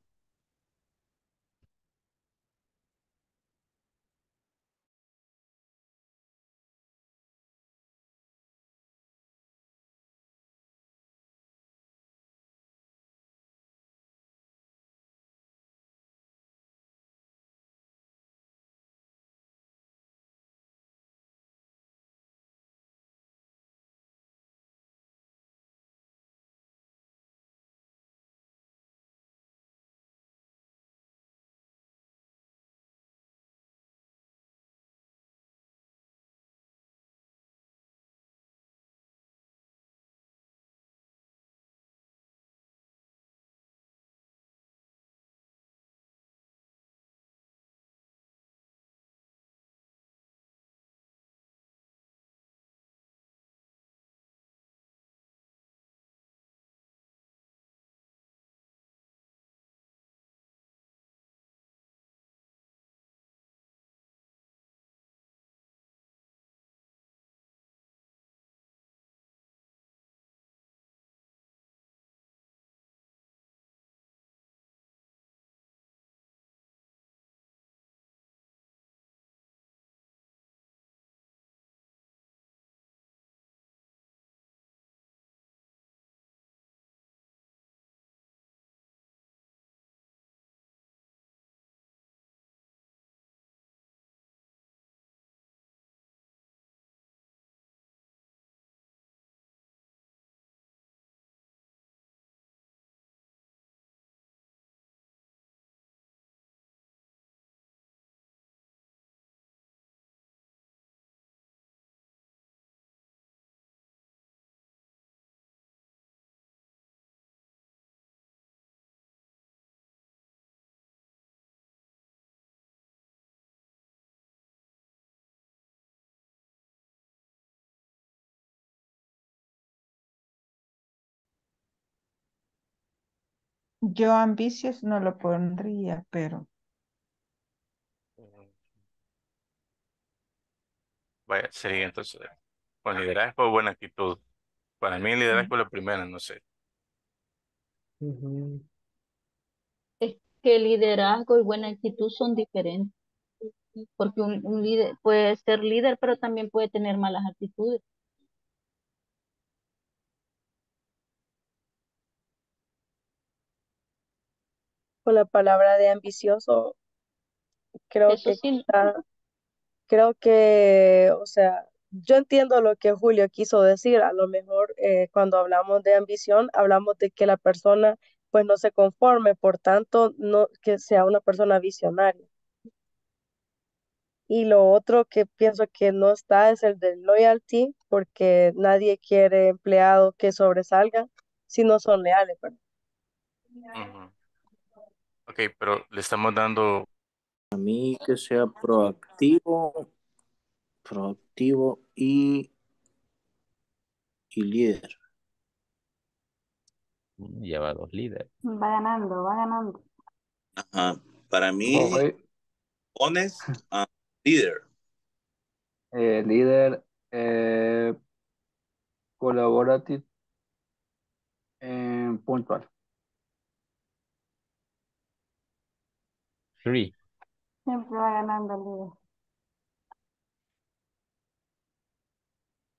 Yo ambicios no lo pondría, pero... Vaya, sería entonces con liderazgo o buena actitud. Para mí el liderazgo es la primera, no sé. Uh-huh. Es que liderazgo y buena actitud son diferentes. Porque un, un líder puede ser líder, pero también puede tener malas actitudes. Con la palabra de ambicioso, creo Eso que sí. está, creo que, o sea, yo entiendo lo que Julio quiso decir. A lo mejor eh, cuando hablamos de ambición, hablamos de que la persona pues no se conforme, por tanto, no que sea una persona visionaria. Y lo otro que pienso que no está es el de loyalty, porque nadie quiere empleados que sobresalgan si no son leales, ¿verdad? Uh-huh. Ok, pero le estamos dando... A mí que sea proactivo, proactivo y, y líder. Lleva dos líderes. Va ganando, va ganando. Ajá, para mí, honest, uh, líder. Eh, líder, eh, colaborativo, eh, puntual. Three. Siempre va ganando el líder.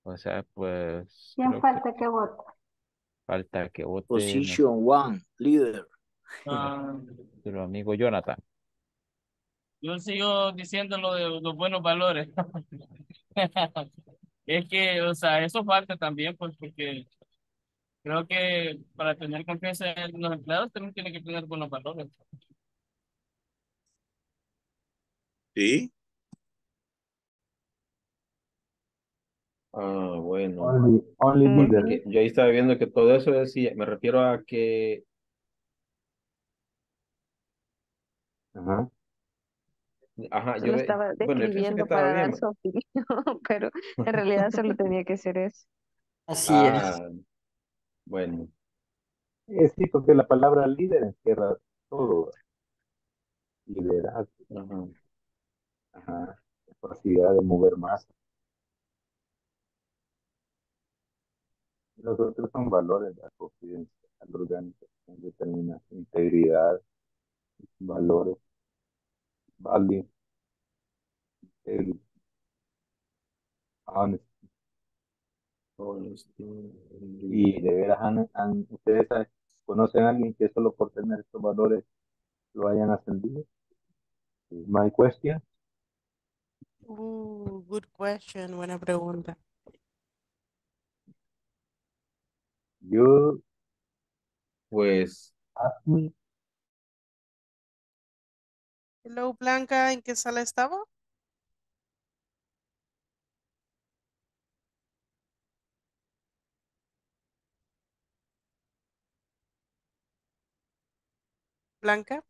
O sea, pues... ¿Quién falta que, que vote? Falta que vote... Position no. One, líder. Ah. Pero amigo Jonathan. Yo sigo diciendo lo de los buenos valores. Es que, o sea, eso falta también, pues, porque... Creo que para tener confianza en los empleados también tienen que tener buenos valores. Sí. Ah, bueno. Only, only leader. Yo ahí estaba viendo que todo eso decía, me refiero a que... Ajá. Ajá, yo, yo lo estaba describiendo bueno, para dar su opinión, pero en realidad solo tenía que ser eso. Así ah, es. Bueno. Sí, porque la palabra líder encierra todo. Liderazgo. Ajá. Ajá. Capacidad de mover masa. Los otros son valores de la confidencia, la organización determina integridad, valores, value, integrity, honesty. Y de veras, han, han, ¿ustedes conocen a alguien que solo por tener estos valores lo hayan ascendido? My question. Ooh, good question. Buena pregunta. You pues ask me. Hello, Blanca, ¿en qué sala estaba? Blanca.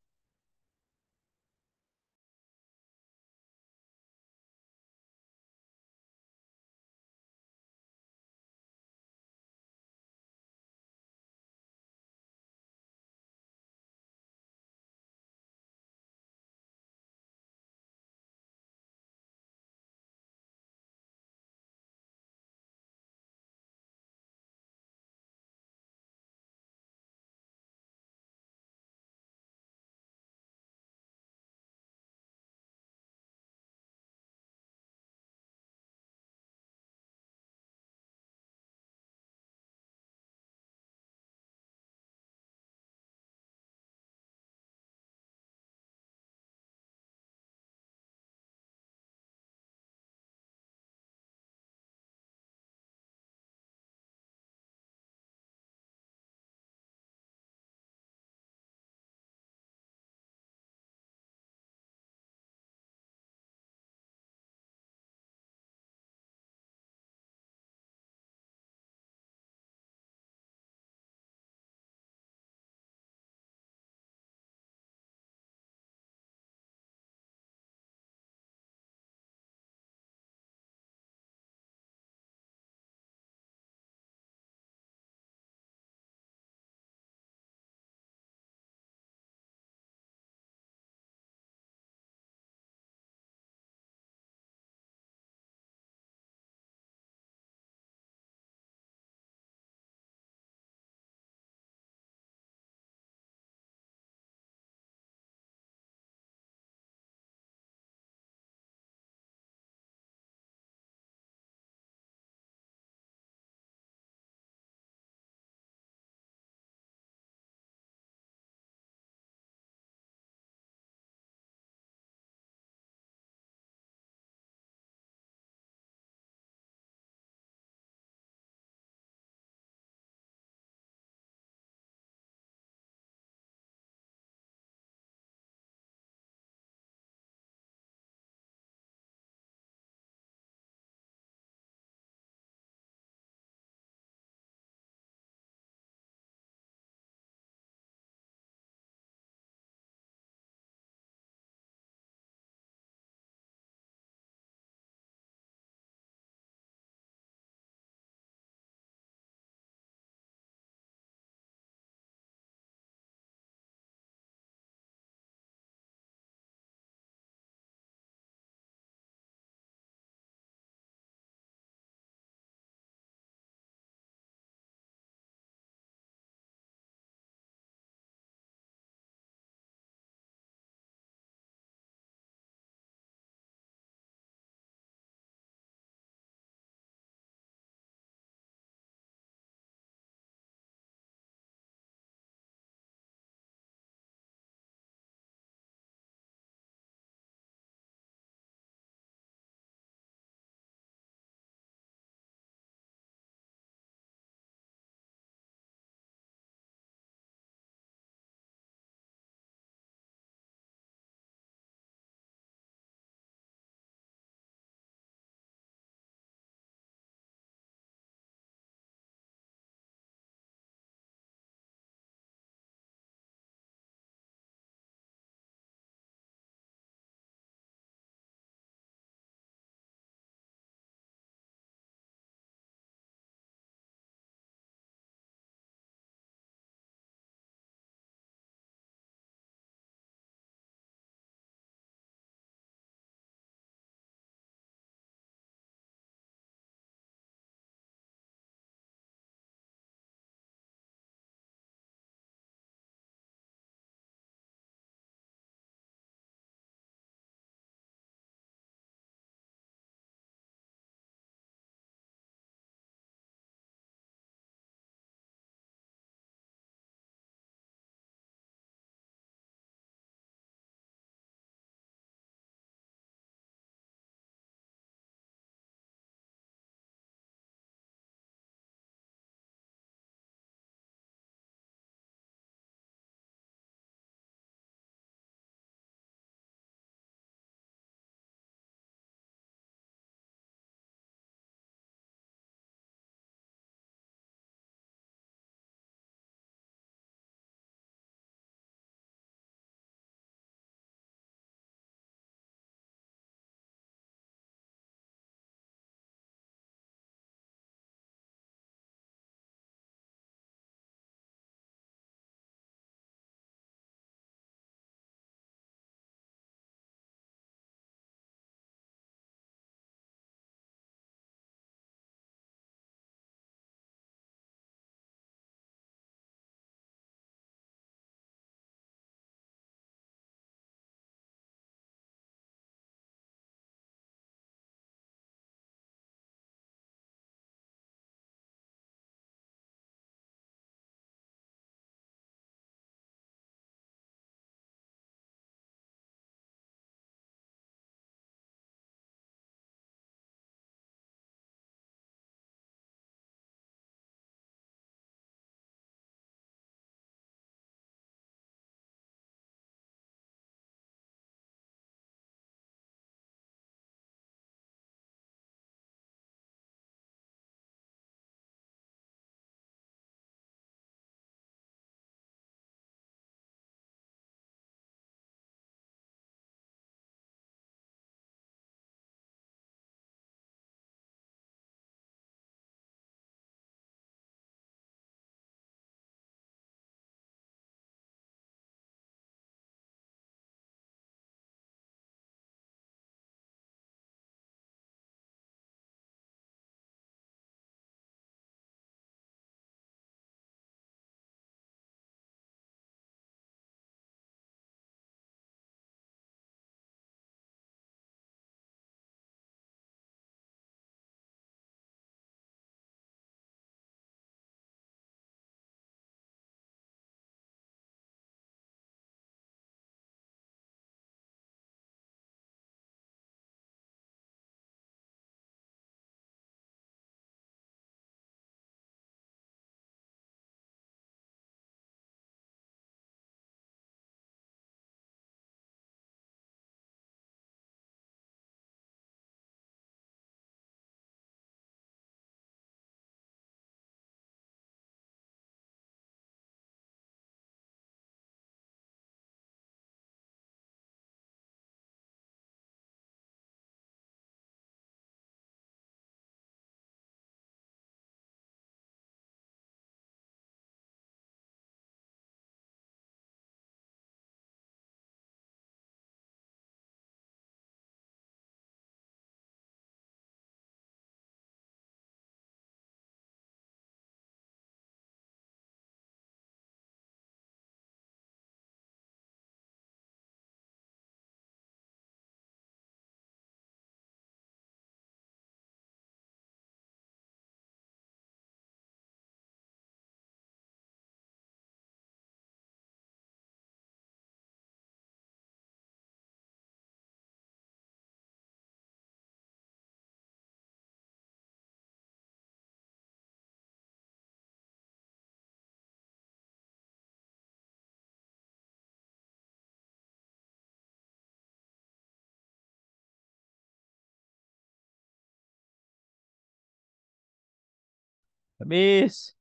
Miss.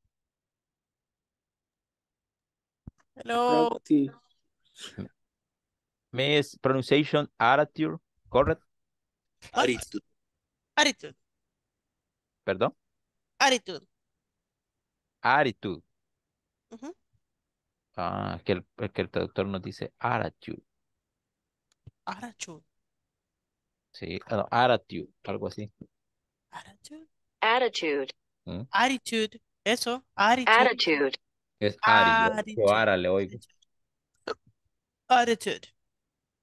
Hello. Practice. Miss, pronunciation, attitude, correct? Attitude. Attitude. Perdón. Attitude. Attitude. Uh-huh. Ah, que el, que el traductor nos dice attitude. Attitude. Sí, no, attitude, algo así. Attitude. Attitude. ¿Mm? Attitude. Eso, attitude. Attitude. Es attitude. Yo ahora le oigo. Attitude.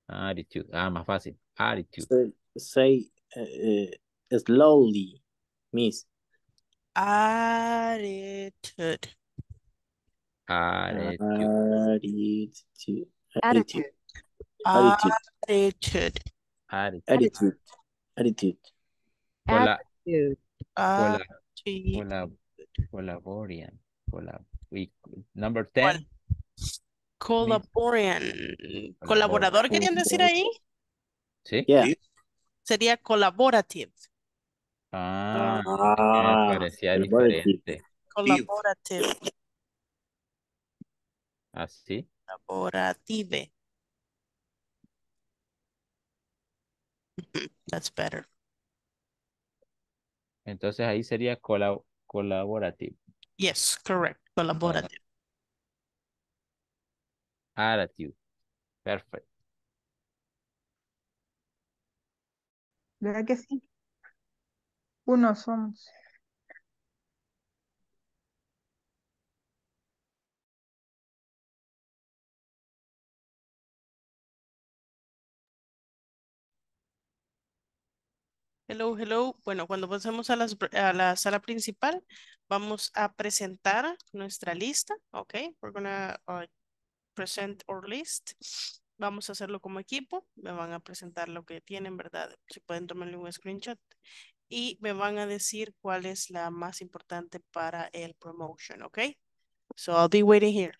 Attitude. Ah, más fácil. Attitude. Say, say uh, slowly, miss. Attitude. Attitude. Attitude. Attitude. Attitude. Attitude. Attitude. Hola. Hola. Hola. Colaborian. Number ten. Collaboration. Colaborador, ¿querían decir ahí? Sí. Yeah. Sería collaborative. Ah, ah me parecía diferente. Collaborative. Así. Collaborative. That's better. Entonces ahí sería colab collaborative. Yes, correct. Collaborative. Attitude. Perfect. ¿Verdad que sí? Uno somos. Hello, hello. Bueno, cuando pasemos a, las, a la sala principal, vamos a presentar nuestra lista. Ok, we're gonna uh, present our list. Vamos a hacerlo como equipo. Me van a presentar lo que tienen, ¿verdad? Si pueden tomarle un screenshot. Y me van a decir cuál es la más importante para el promotion, ¿ok? So I'll be waiting here.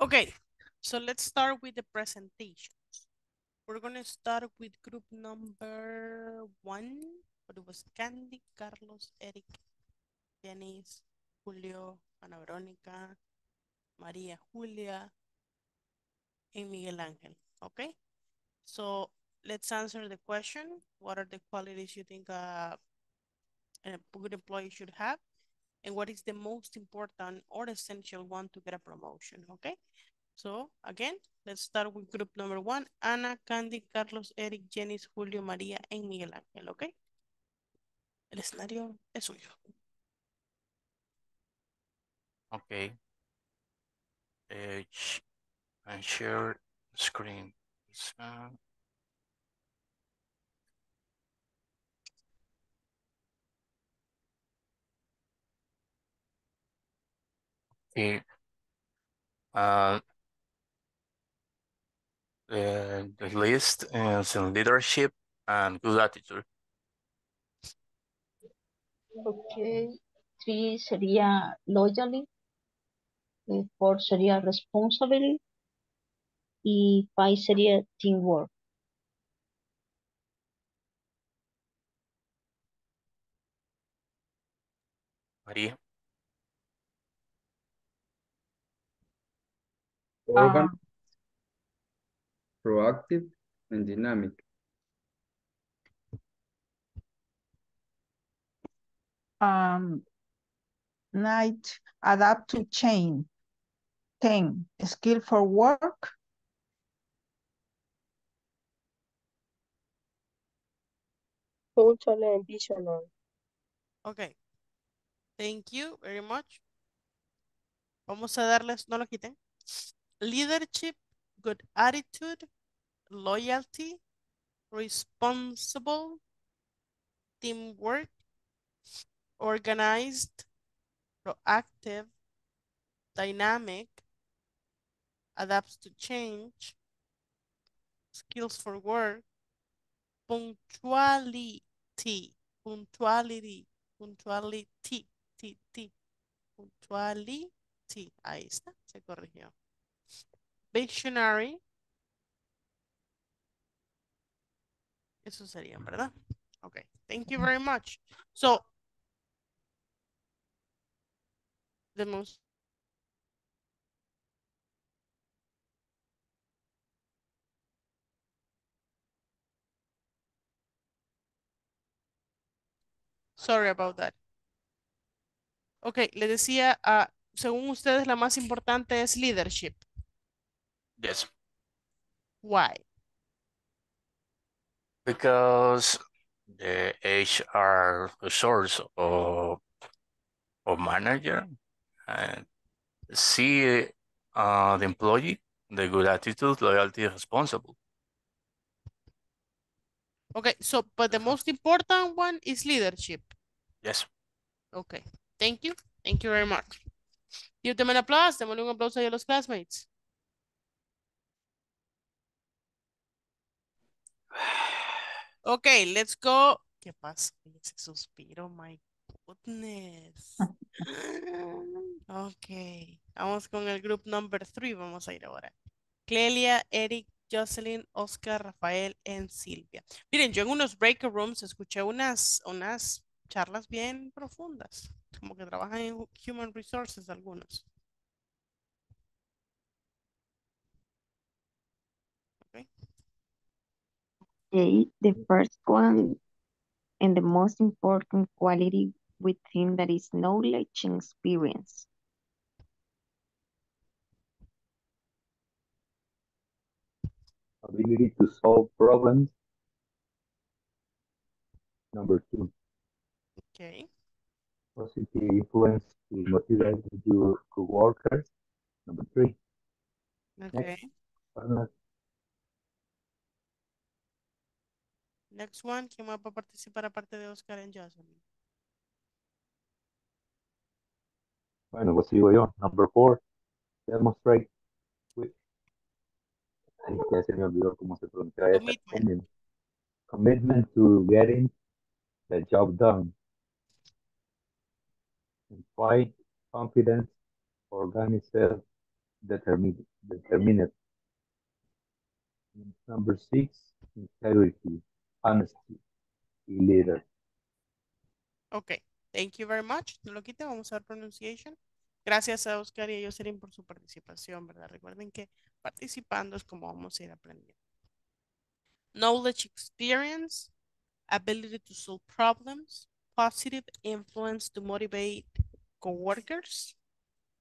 Okay, so let's start with the presentation. We're going to start with group number one. But it was Candy, Carlos, Eric, Janice, Julio, Ana Verónica, María, Julia, and Miguel Ángel. Okay, so let's answer the question. What are the qualities you think a, a good employee should have? And what is the most important or essential one to get a promotion? Okay, so again, let's start with group number one. Ana, Candy, Carlos, Eric, Janice, Julio, María, and Miguel Ángel. Okay, el escenario es suyo. Okay. Uh, and share screen. Uh... Okay. Uh, uh, the list is in leadership and good attitude. Okay. Three sería loyalty. Four sería responsibility. Y five sería teamwork. María. Organ, um, proactive and dynamic. Um, nine, adapt to change. ten, skill for work. Cultural and visionary. Okay. Thank you very much. Vamos a darles, no lo quiten. Leadership, good attitude, loyalty, responsible, teamwork, organized, proactive, dynamic, adapts to change, skills for work, punctuality, punctuality, punctuality, t, t, punctuality, ahí está, se corrigió. Visionary, eso sería, ¿verdad? Okay, thank you very much. So, the most Sorry about that. Ok, les decía, uh, según ustedes la más importante es leadership. Yes. Why? Because the H R resource or, or manager and see uh, the employee, the good attitude, loyalty, responsible. Okay, so, but the most important one is leadership. Yes. Okay, thank you. Thank you very much. Give them an applause. Démosle un aplauso a los classmates. Okay, let's go. ¿Qué pasa? Ese suspiro, my goodness. Okay, vamos con el group number three. Vamos a ir ahora. Clelia, Eric, Jocelyn, Oscar, Rafael y Silvia. Miren, yo en unos break rooms escuché unas, unas charlas bien profundas, como que trabajan en Human Resources algunos. Okay. Okay, the first one and the most important quality within that is knowledge and experience. Ability to solve problems. Number two. Okay. Positive influence to motivate your co-workers. Number three. Okay. Next, Next one, ¿quién más va a participar aparte de Oscar y Jocelyn? Bueno, pues sigo yo. Number four. Demonstrate. Ay, ya se me olvidó cómo se pronuncia eso. Commitment. Commitment to getting the job done. And five, confidence, organized, determined. determined. Number six, integrity, honesty y leader. Ok, thank you very much. No lo quiten, vamos a ver pronunciation. Gracias a Oscar y a Jocelyn por su participación, ¿verdad? Recuerden que participando es como vamos a ir aprendiendo. Knowledge, experience, ability to solve problems, positive influence to motivate coworkers,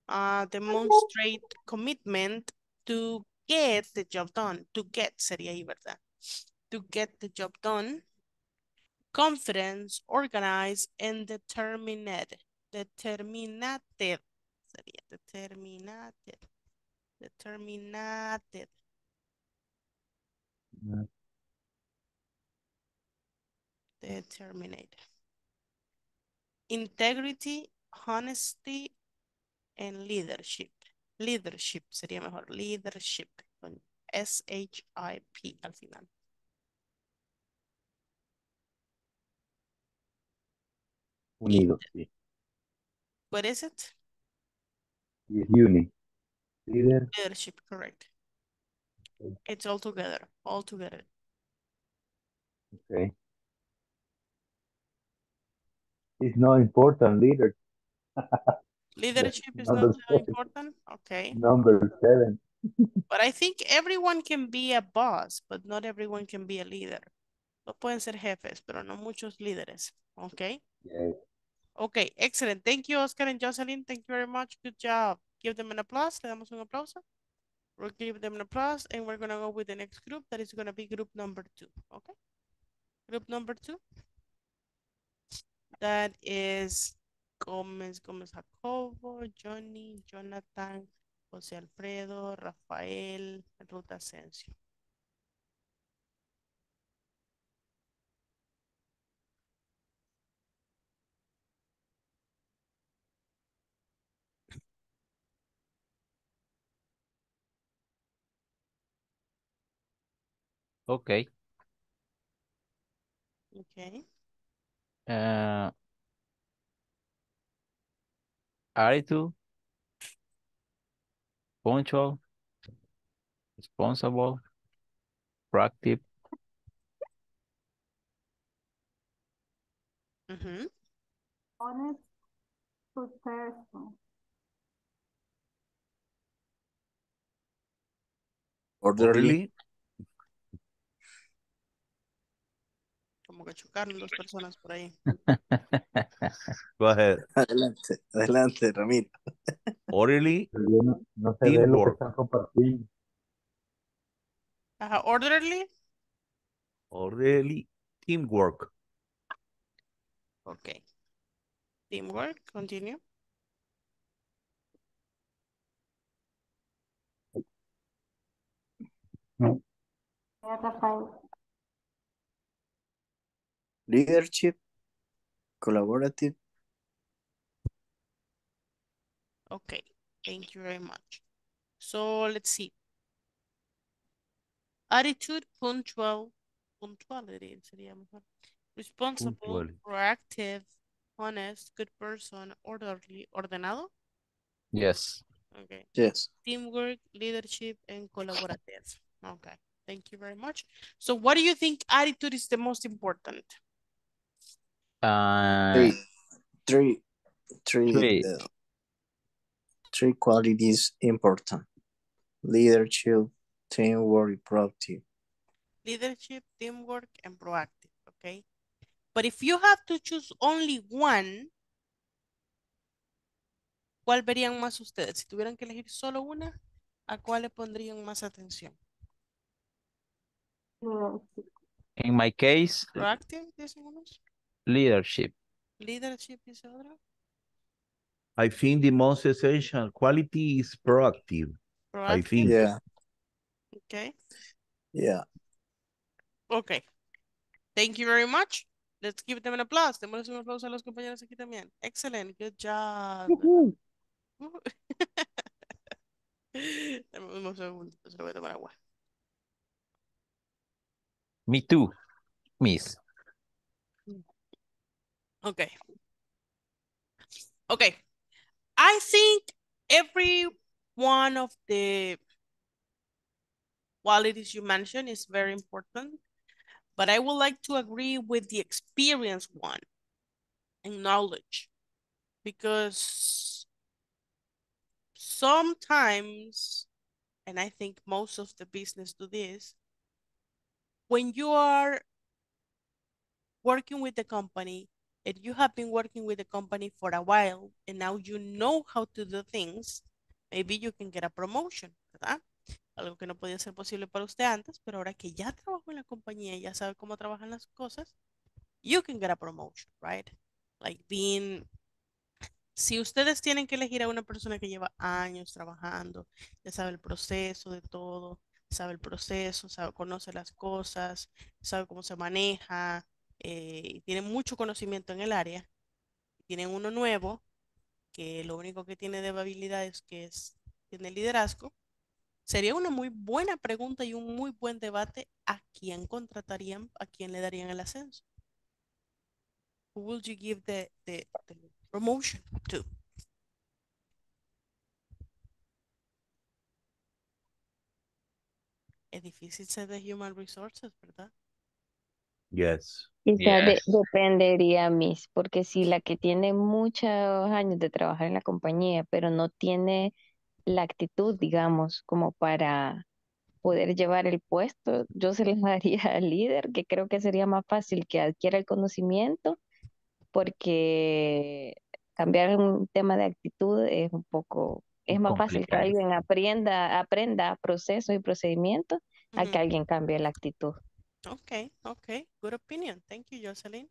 uh, demonstrate commitment to get the job done. To get sería ahí, ¿verdad? To get the job done. Confidence, organize, and determined. Determined sería determined. Determined. No. Determined. Integrity, honesty, and leadership. Leadership sería mejor. Leadership con S H I P al final. Unidos, sí. What is it? Uni. Leader. Leadership, correct. Okay. It's all together, all together. Okay. It's not important, leader. Leadership is not so important? Okay. Number seven. But I think everyone can be a boss, but not everyone can be a leader. No pueden ser jefes, pero no muchos líderes. Okay? Yes. Okay, excellent. Thank you, Oscar and Jocelyn. Thank you very much. Good job. Give them an applause. Le damos un aplauso. We'll give them an applause, and we're going to go with the next group. That is going to be group number two. Okay? Group number two. That is Gómez, Gómez Jacobo, Johnny, Jonathan, José Alfredo, Rafael, Ruth Asensio. Okay. Okay. Uh, attitude, punctual, responsible, proactive. Mm-hmm. Honest, successful. Orderly. Como que chocaron dos personas por ahí. Go ahead. Adelante, adelante, Ramiro. Orderly. No, no se ve lo que están compartiendo. Ajá, orderly. Orderly. Teamwork. Ok. Teamwork, continue. No. Leadership, collaborative. Okay, thank you very much. So let's see. Attitude, punctual, punctuality, sería mejor. Responsible, punctual. Proactive, honest, good person, orderly, ordenado? Yes. Okay. Yes. Teamwork, leadership, and collaborative. Okay, thank you very much. So what do you think attitude is the most important? Uh, three, three, three, three. Uh, three qualities important: leadership, teamwork, proactive. Leadership, teamwork, and proactive. Okay, but if you have to choose only one, ¿cuál verían más ustedes? Si tuvieran que elegir solo una, ¿a cuál le pondrían más atención? In my case, proactive. Leadership. Leadership is other. I think the most essential quality is proactive. Proactive. I think. Yeah. Okay. Yeah. Okay. Thank you very much. Let's give them an applause. Démosles un aplauso a los compañeros aquí también. Excellent. Good job. Uh-huh. Un segundo, se lo voy a tomar agua. Me too, miss. Okay. Okay. I think every one of the qualities you mentioned is very important, but I would like to agree with the experience one and knowledge, because sometimes, and I think most of the business do this, when you are working with the company and you have been working with the company for a while and now you know how to do things, maybe you can get a promotion, ¿verdad? Algo que no podía ser posible para usted antes, pero ahora que ya trabajó en la compañía, ya sabe cómo trabajan las cosas, you can get a promotion, right? Like being, si ustedes tienen que elegir a una persona que lleva años trabajando, ya sabe el proceso de todo, sabe el proceso, sabe, conoce las cosas, sabe cómo se maneja, eh, tiene mucho conocimiento en el área, tienen uno nuevo, que lo único que tiene de habilidad es que es, tiene liderazgo. Sería una muy buena pregunta y un muy buen debate. ¿A quién contratarían? ¿A quién le darían el ascenso? Who would you give the, the, the promotion to? Es difícil ser de Human Resources, ¿verdad? Yes. Quizás yes. de, dependería, Miss, porque si la que tiene muchos años de trabajar en la compañía, pero no tiene la actitud, digamos, como para poder llevar el puesto, yo se les daría al líder, que creo que sería más fácil que adquiera el conocimiento, porque cambiar un tema de actitud es un poco, es más fácil que alguien aprenda, aprenda procesos y procedimientos mm-hmm. a que alguien cambie la actitud. Okay, okay, good opinion. Thank you, Jocelyn.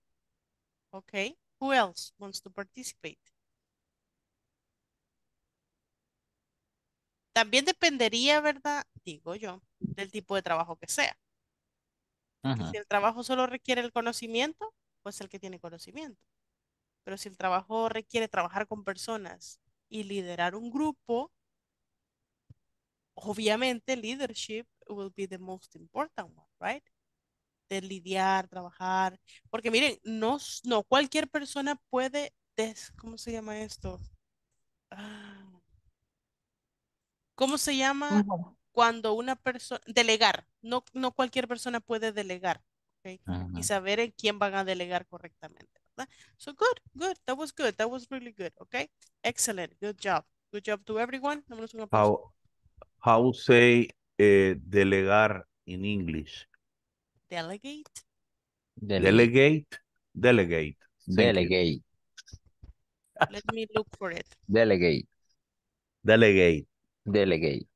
Okay, who else wants to participate? También dependería, ¿verdad? Digo yo, del tipo de trabajo que sea. Uh-huh. Si el trabajo solo requiere el conocimiento, pues el que tiene conocimiento. Pero si el trabajo requiere trabajar con personas y liderar un grupo, obviamente leadership will be the most important one, right? De lidiar, trabajar. Porque miren, no, no cualquier persona puede, des, ¿cómo se llama esto? Ah... ¿Cómo se llama uh-huh. cuando una persona... Delegar. No, no cualquier persona puede delegar. Okay? Uh-huh. Y saber en quién van a delegar correctamente, ¿verdad? So good, good. That was good. That was really good. Okay? Excellent. Good job. Good job to everyone. How, how say eh, delegar in English? Delegate. Delegate. Delegate. Delegate. Let me look for it. Delegate. Delegate. Delegate.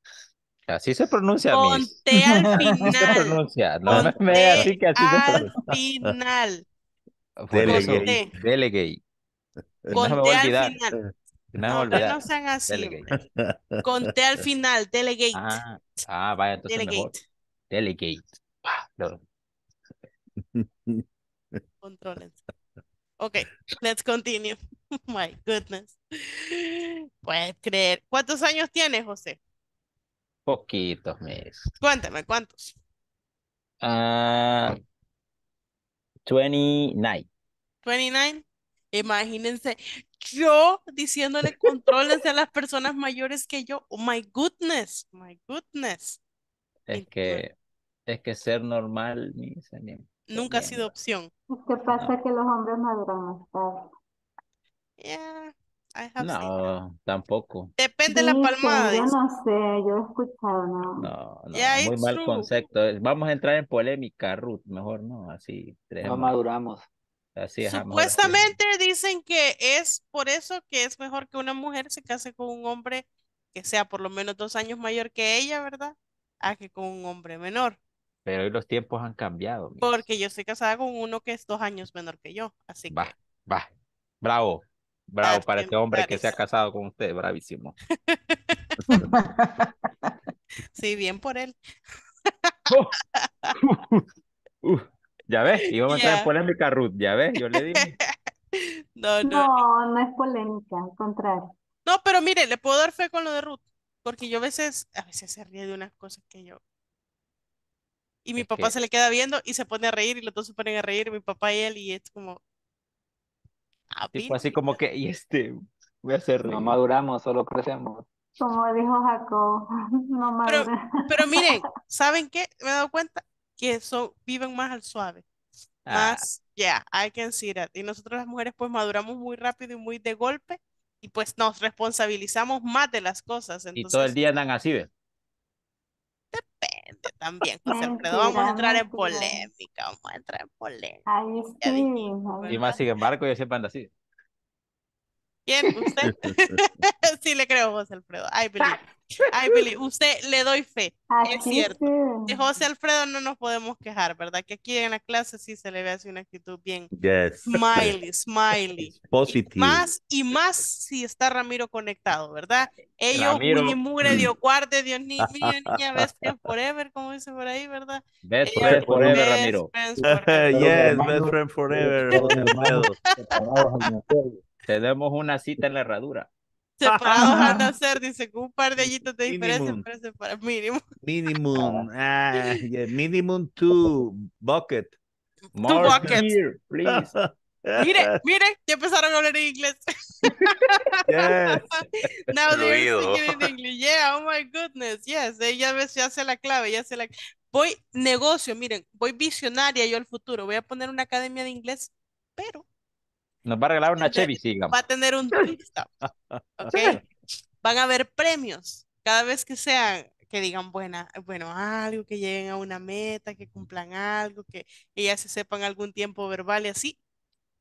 Así se pronuncia. Ponte al final. Se pronuncia. No Ponte me vea así que así al se final. Delegate. Delegate. Ponte no al final. No, no, no sean así. Delegate. Conté al final. Delegate. Ah, ah vaya, entonces Delegate. Mejor. Delegate. Ah, no. Contrólense. Ok, let's continue. My goodness. Puedes creer. ¿Cuántos años tienes, José? Poquitos, mes. Cuéntame, ¿cuántos? Uh, veintinueve. veintinueve. Imagínense. Yo diciéndole contrólense a las personas mayores que yo. Oh, my goodness. My goodness. Es que, es que ser normal, mis amigos. Nunca ha sido opción. ¿Qué pasa? No. Que los hombres maduran más tarde. Yeah, I have no, seen tampoco. Depende de la palmada. Yo no sé, yo he escuchado. No, no, no yeah, muy mal true. Concepto. Vamos a entrar en polémica, Ruth. Mejor no, así. No maduramos. Así es. Supuestamente amor, así. Dicen que es por eso que es mejor que una mujer se case con un hombre que sea por lo menos dos años mayor que ella, ¿verdad? A que con un hombre menor. Pero hoy los tiempos han cambiado. Mira. Porque yo estoy casada con uno que es dos años menor que yo. Así que... Va, va. Bravo. Bravo para este hombre que se ha casado con usted. Bravísimo. Sí, bien por él. Oh. Uh, uh, uh. Ya ves, íbamos a entrar en polémica, Ruth. Ya ves, yo le dije. No, no, no, no es polémica, al contrario. No, pero mire, le puedo dar fe con lo de Ruth. Porque yo a veces, a veces se ríe de unas cosas que yo... Y mi es papá que... se le queda viendo y se pone a reír y los dos se ponen a reír, mi papá y él, y es como... Tipo así como que, y este, voy a hacer... No maduramos, solo crecemos. Como dijo Jacob, no madura. Pero, pero miren, ¿saben qué? Me he dado cuenta que son, viven más al suave. Más, ah. yeah, I can see that. Y nosotros las mujeres pues maduramos muy rápido y muy de golpe. Y pues nos responsabilizamos más de las cosas. Entonces, y todo el día andan así, ¿ves? Depende también, José Alfredo. Vamos a entrar en polémica. Vamos a entrar en polémica. Ahí sí. Y más, sin embargo, yo siempre ando así. ¿Quién? ¿Usted? Sí le creo, José Alfredo. I believe. I believe. Usted le doy fe. Aquí es cierto. Sí. De José Alfredo no nos podemos quejar, ¿verdad? Que aquí en la clase sí se le ve así una actitud bien. Yes. Smiley, smiley. Positivo. Más y más si está Ramiro conectado, ¿verdad? Ellos, muy mugre, Dios guarde, Dios niña, niña, best friends forever, como dice por ahí, ¿verdad? Best Ellos, friend forever, best Ramiro. Friends forever. Yes, best friend forever. Tenemos una cita en la herradura. Separados van a ser, dice, con un par de hallitos de diferencia, pero separados, mínimo. Minimum. Ah, yeah, minimum two bucket. More two buckets. Beer, please. Mire, mire, ya empezaron a hablar en inglés. Yes. Now they're speaking in English. Yeah, oh my goodness. Yes, ella ya hace la clave, ya hace la clave. Voy negocio, miren, voy visionaria yo al futuro. Voy a poner una academia de inglés, pero... Nos va a regalar una Chevy, sigamos. Va a tener un turista. Okay. Van a haber premios. Cada vez que sean, que digan buena, bueno, algo, que lleguen a una meta, que cumplan algo, que ellas se sepan algún tiempo verbal y así.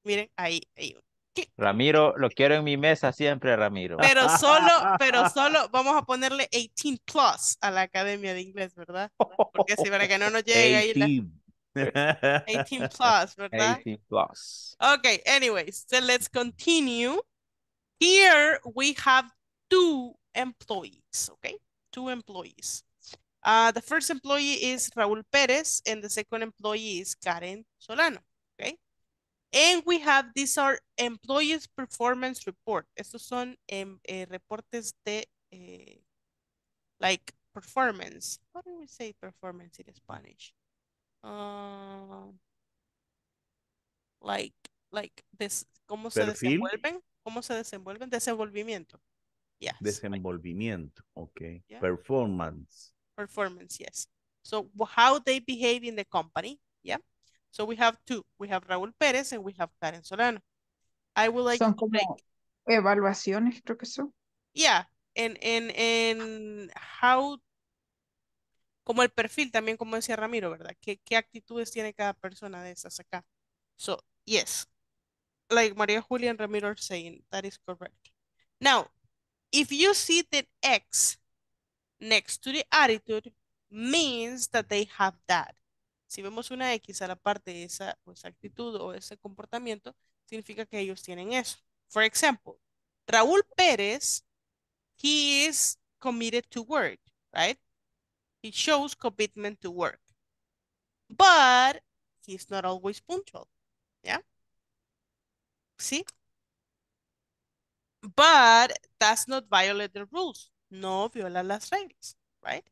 Miren, ahí, ahí. ¿Qué? Ramiro, lo quiero en mi mesa siempre, Ramiro. Pero solo, pero solo vamos a ponerle eighteen plus a la academia de inglés, ¿verdad? Porque si para que no nos llegue ahí la... eighteen plus, ¿verdad? eighteen plus. Okay, anyways, so let's continue. Here we have two employees, okay? Two employees. Uh, the first employee is Raúl Pérez, and the second employee is Karen Solano, okay? And we have, these are employees' performance report. Estos son um, eh, reportes de, eh, like, performance. How do we say performance in Spanish? Uh, like, like, des, ¿cómo Perfil. se desenvuelven? ¿Cómo se desenvuelven? Desenvolvimiento. Yes. Desenvolvimiento, okay. Yeah. Performance. Performance, yes. So, how they behave in the company, yeah. So, we have two. We have Raúl Pérez and we have Karen Solano. I would like son to como like, evaluaciones, creo que son. Yeah, and, and, and how... Como el perfil también, como decía Ramiro, ¿verdad? ¿Qué, qué actitudes tiene cada persona de esas acá? So, yes. Like Maria Julia and Ramiro are saying, that is correct. Now, if you see the X next to the attitude, means that they have that. Si vemos una X a la parte de esa, o esa actitud o ese comportamiento, significa que ellos tienen eso. For example, Raúl Pérez, he is committed to work, right? He shows commitment to work, but he's not always punctual, yeah? See? But that's not violate the rules. No viola las reglas, right?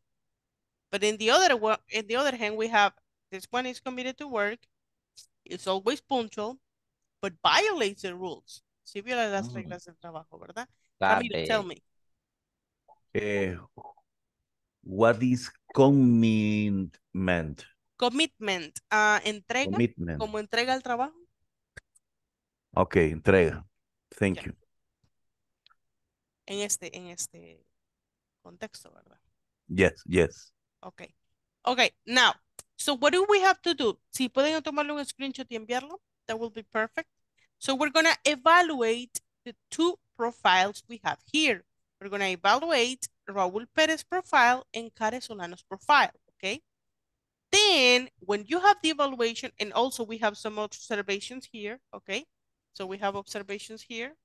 But in the other one, in the other hand, we have this one is committed to work, is always punctual, but violates the rules. Si viola las mm. reglas del trabajo, ¿verdad? Ramiro, tell me. Eh. What is commitment? Commitment. Uh, entrega. Commitment. Como entrega al trabajo. Ok, entrega. Thank yeah. you. En este, en este contexto, ¿verdad? Yes, yes. Ok. Ok, now. So what do we have to do? Si pueden tomarle un screenshot y enviarlo, that will be perfect. So we're going to evaluate the two profiles we have here. We're going to evaluate Raúl Pérez's profile and Karen Solano's profile, okay? Then, when you have the evaluation, and also we have some observations here, okay? So we have observations here.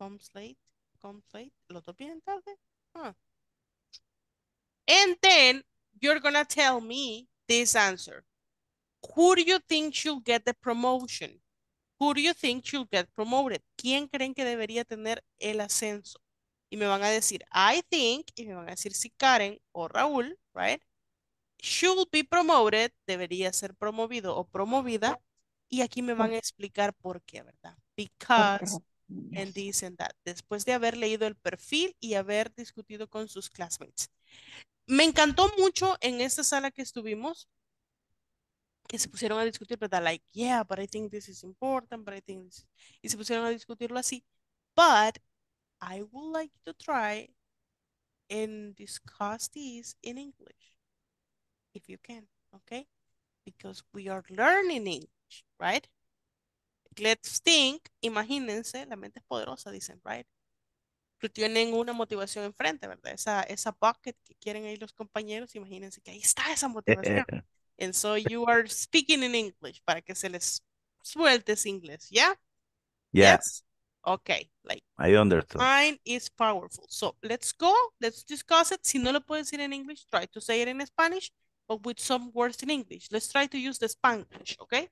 Comes late, comes late. Lo to bien tarde. Huh. And then, you're going to tell me this answer. Who do you think should get the promotion? Who do you think should get promoted? ¿Quién creen que debería tener el ascenso? Y me van a decir, I think, y me van a decir si Karen o Raúl, right? Should be promoted, debería ser promovido o promovida. Y aquí me van a explicar por qué, ¿verdad? Because and this and that. Después de haber leído el perfil y haber discutido con sus classmates. Me encantó mucho en esta sala que estuvimos, que se pusieron a discutir, ¿verdad? Like, yeah, but I think this is important, but I think this... Y se pusieron a discutirlo así. But I would like to try and discuss this in English, if you can, okay? Because we are learning English, right? Let's think, imagínense, la mente es poderosa, dicen, right? Que tienen una motivación enfrente, ¿verdad? Esa, esa bucket que quieren ahí los compañeros, imagínense que ahí está esa motivación. And so you are speaking in English, para que se les suelte ese inglés, ¿ya? Yeah? Yes. Okay, like, I understand. Mind is powerful. So let's go, let's discuss it. Si no lo puedes decir en English, try to say it in Spanish, but with some words in English. Let's try to use the Spanglish, okay?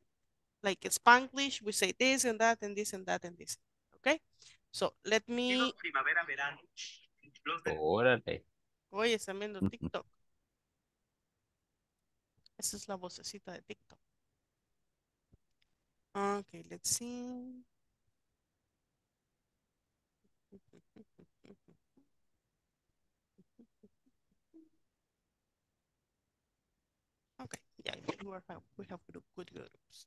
Like Spanglish, we say this and that and this and that and this, okay? So let me... Primavera, verano. Órale. Oye, están viendo TikTok. Esa es la vocecita de TikTok. Okay, let's see. Okay, yeah, we have, we have good, good groups.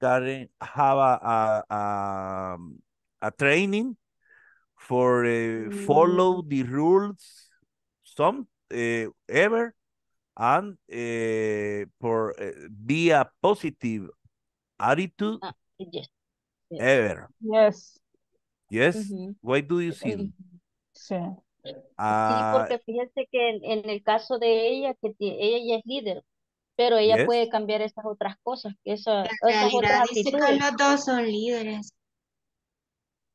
Karen have a, a, a training for uh, mm. follow the rules some uh, ever and uh, for uh, be a positive attitude uh, yes. Yes. ever. Yes. Yes. Mm-hmm. Why do you see? Mm-hmm. Sí. Uh, sí, porque fíjense que en, en el caso de ella, que ella ya es líder. Pero ella yes. puede cambiar esas otras cosas. Esas, esas otras actitudes. Los dos son líderes.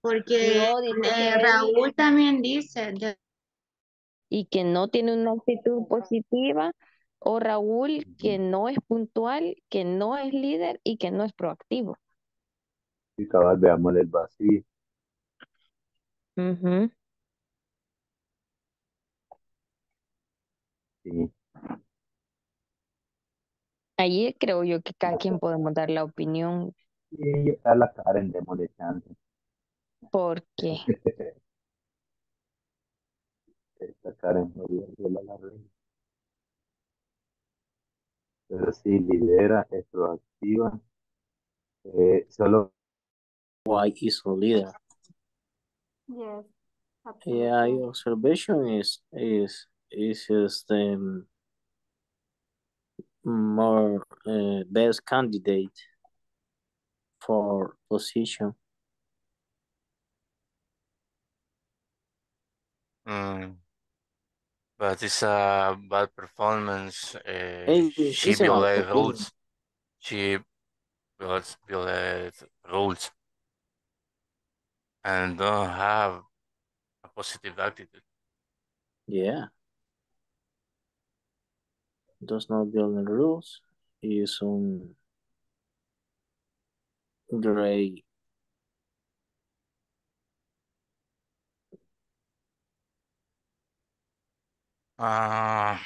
Porque no, eh, Raúl también dice. De... Y que no tiene una actitud positiva. O Raúl que no es puntual, que no es líder y que no es proactivo. Y cabal, veamos el vacío. Uh-huh. Sí. Ahí creo yo que cada quien podemos dar la opinión. Y a la Karen de molestante. ¿Por qué? Esta Karen no viola la regla. Pero sí, lidera, es proactiva. Eh, solo. Why is a leader? Yes. Yeah, your observation is is is just um, more uh, best candidate for position. Mm. But it's a bad performance. Uh, hey, she violated rules. She violated rules. And don't have a positive attitude. Yeah. Does not violate rules. Is um great. Ah. Uh...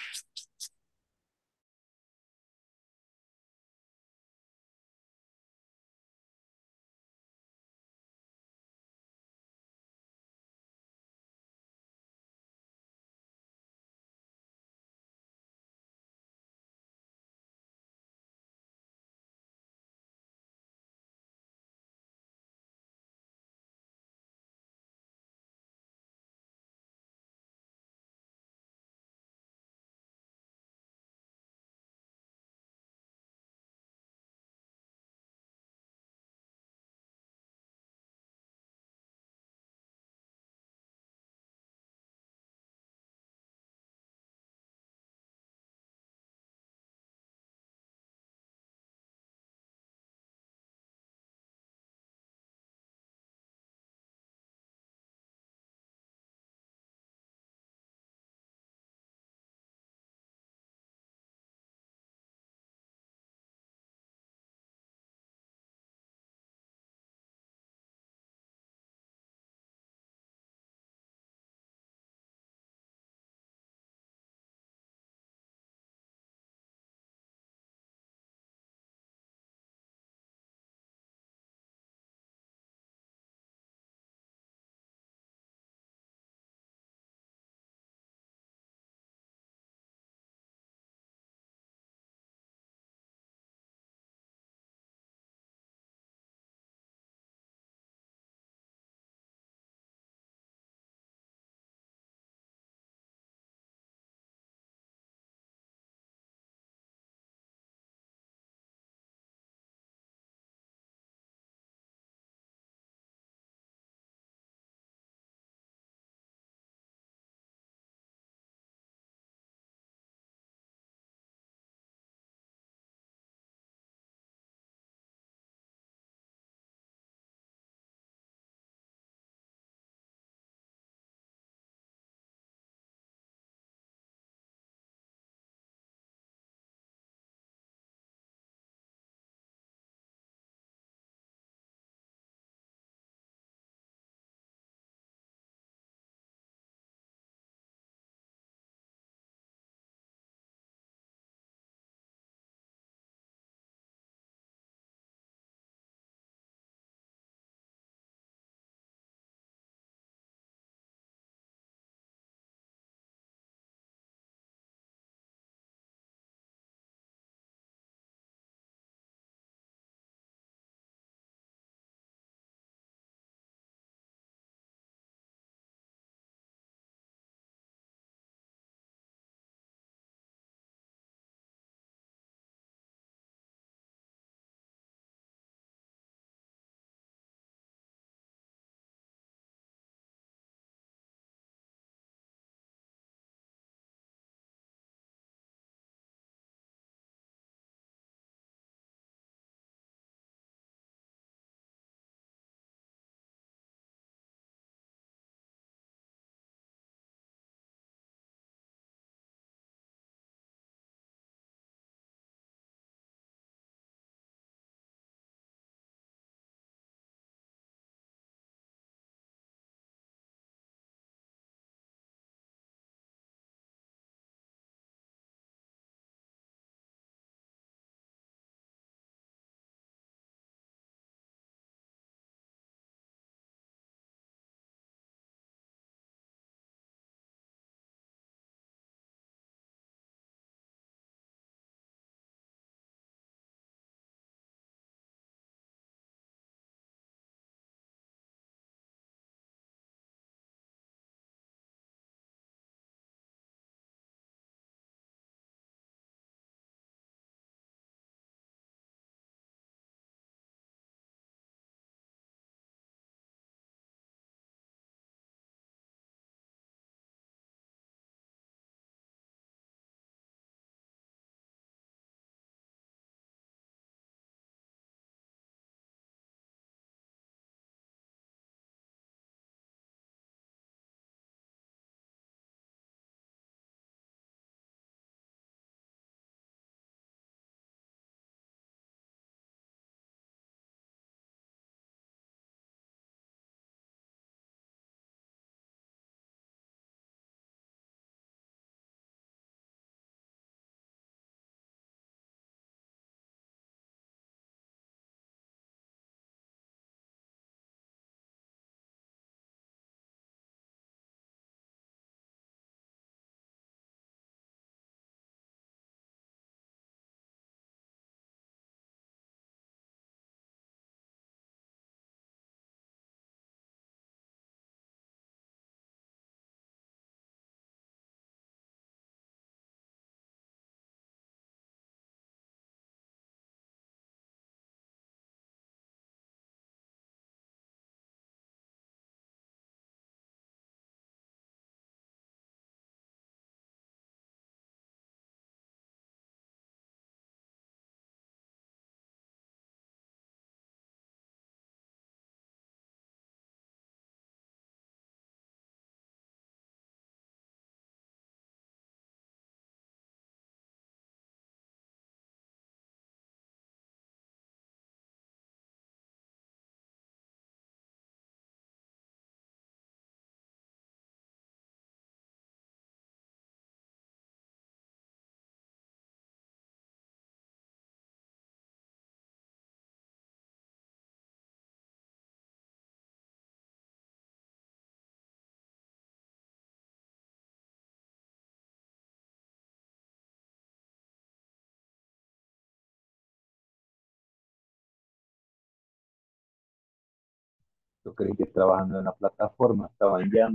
Yo creí que trabajando en la plataforma estaban ya,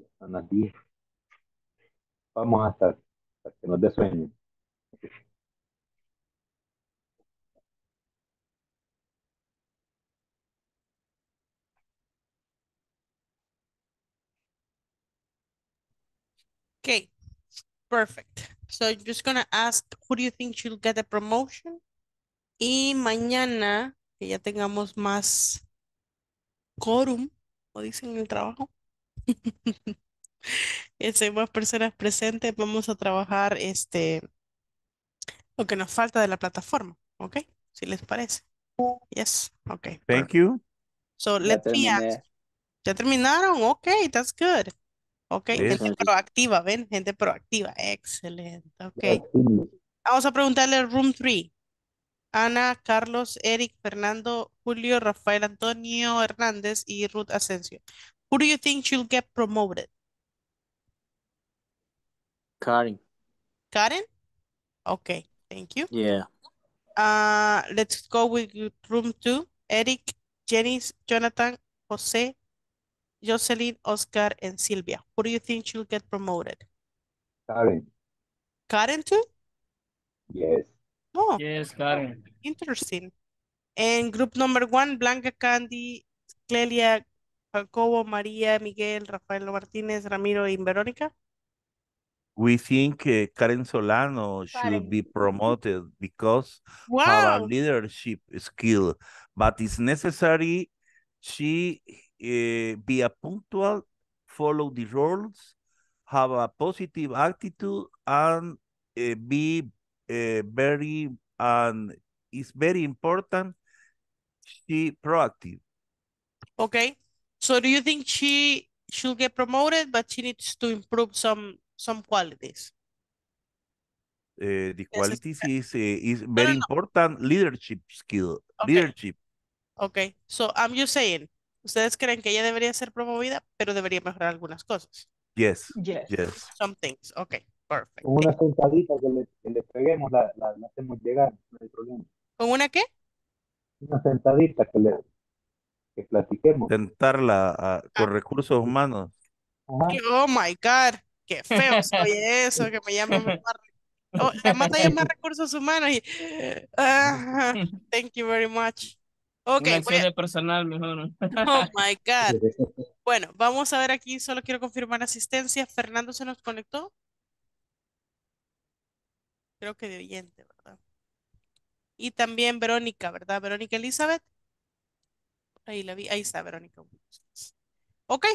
están las diez. Vamos hasta, hasta que nos dé sueño. Okay, perfect. So I'm just going to ask, who do you think she'll get a promotion? Y mañana, que ya tengamos más quórum, o dicen en el trabajo, si hay más personas presentes, vamos a trabajar este, lo que nos falta de la plataforma, ¿ok? Si les parece. Yes, okay. Thank perfect. you. So ya let terminé. me ask. ¿Ya terminaron? Okay, that's good. Ok, sí, gente sí. proactiva, ven, gente proactiva, excelente, ok. Vamos a preguntarle al Room tres. Ana, Carlos, Eric, Fernando, Julio, Rafael, Antonio, Hernández y Ruth Asensio. Who do you think she'll get promoted? Karen. Karen? Ok, thank you. Yeah. Uh, let's go with Room two. Eric, Janice, Jonathan, José, Jocelyn, Oscar, and Silvia. Who do you think she'll get promoted? Karen. Karen too? Yes. Oh. Yes, Karen. Interesting. And group number one, Blanca, Candy, Clelia, Jacobo, Maria, Miguel, Rafael Martinez, Ramiro, and Veronica? We think uh, Karen Solano Karen. should be promoted because wow. of her leadership skill. But it's necessary she... Uh, be a punctual, follow the rules, have a positive attitude, and uh, be uh, very, and it's very important, she proactive. Okay, so do you think she should get promoted, but she needs to improve some, some qualities? Uh, the qualities is, uh, is very no, no, important, no. leadership skill, okay. leadership. Okay, so I'm just saying, ustedes creen que ella debería ser promovida, pero debería mejorar algunas cosas. Yes. Yes. yes. Some things. Okay, perfect. Con una sentadita que le, que le peguemos, la, la, la hacemos llegar, no hay problema. ¿Con una qué? Una sentadita que le que platiquemos. Sentarla a, con ah. recursos humanos. Ajá. Oh, my God. Qué feo soy eso, que me llamen. Oh, le manda a llamar recursos humanos y... Uh, thank you very much. Okay, una a... de personal mejor. Oh my God. Bueno, vamos a ver aquí, solo quiero confirmar asistencia. Fernando se nos conectó. Creo que de oyente, ¿verdad? Y también Verónica, ¿verdad? Verónica Elizabeth. Ahí la vi, ahí está Verónica. Ok,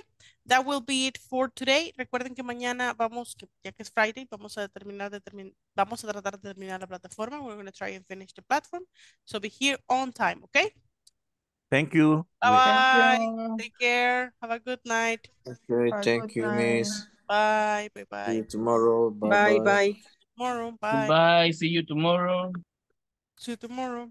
that will be it for today. Recuerden que mañana vamos, que ya que es Friday, vamos a terminar de terminar, vamos a tratar de terminar la plataforma. We're going to try and finish the platform. So be here on time, okay? Thank you. Bye-bye. Take care. Have a good night. Okay, Have thank you, night. miss. Bye, bye-bye. See you tomorrow. Bye-bye. Tomorrow, bye. Bye, see you tomorrow. See you tomorrow.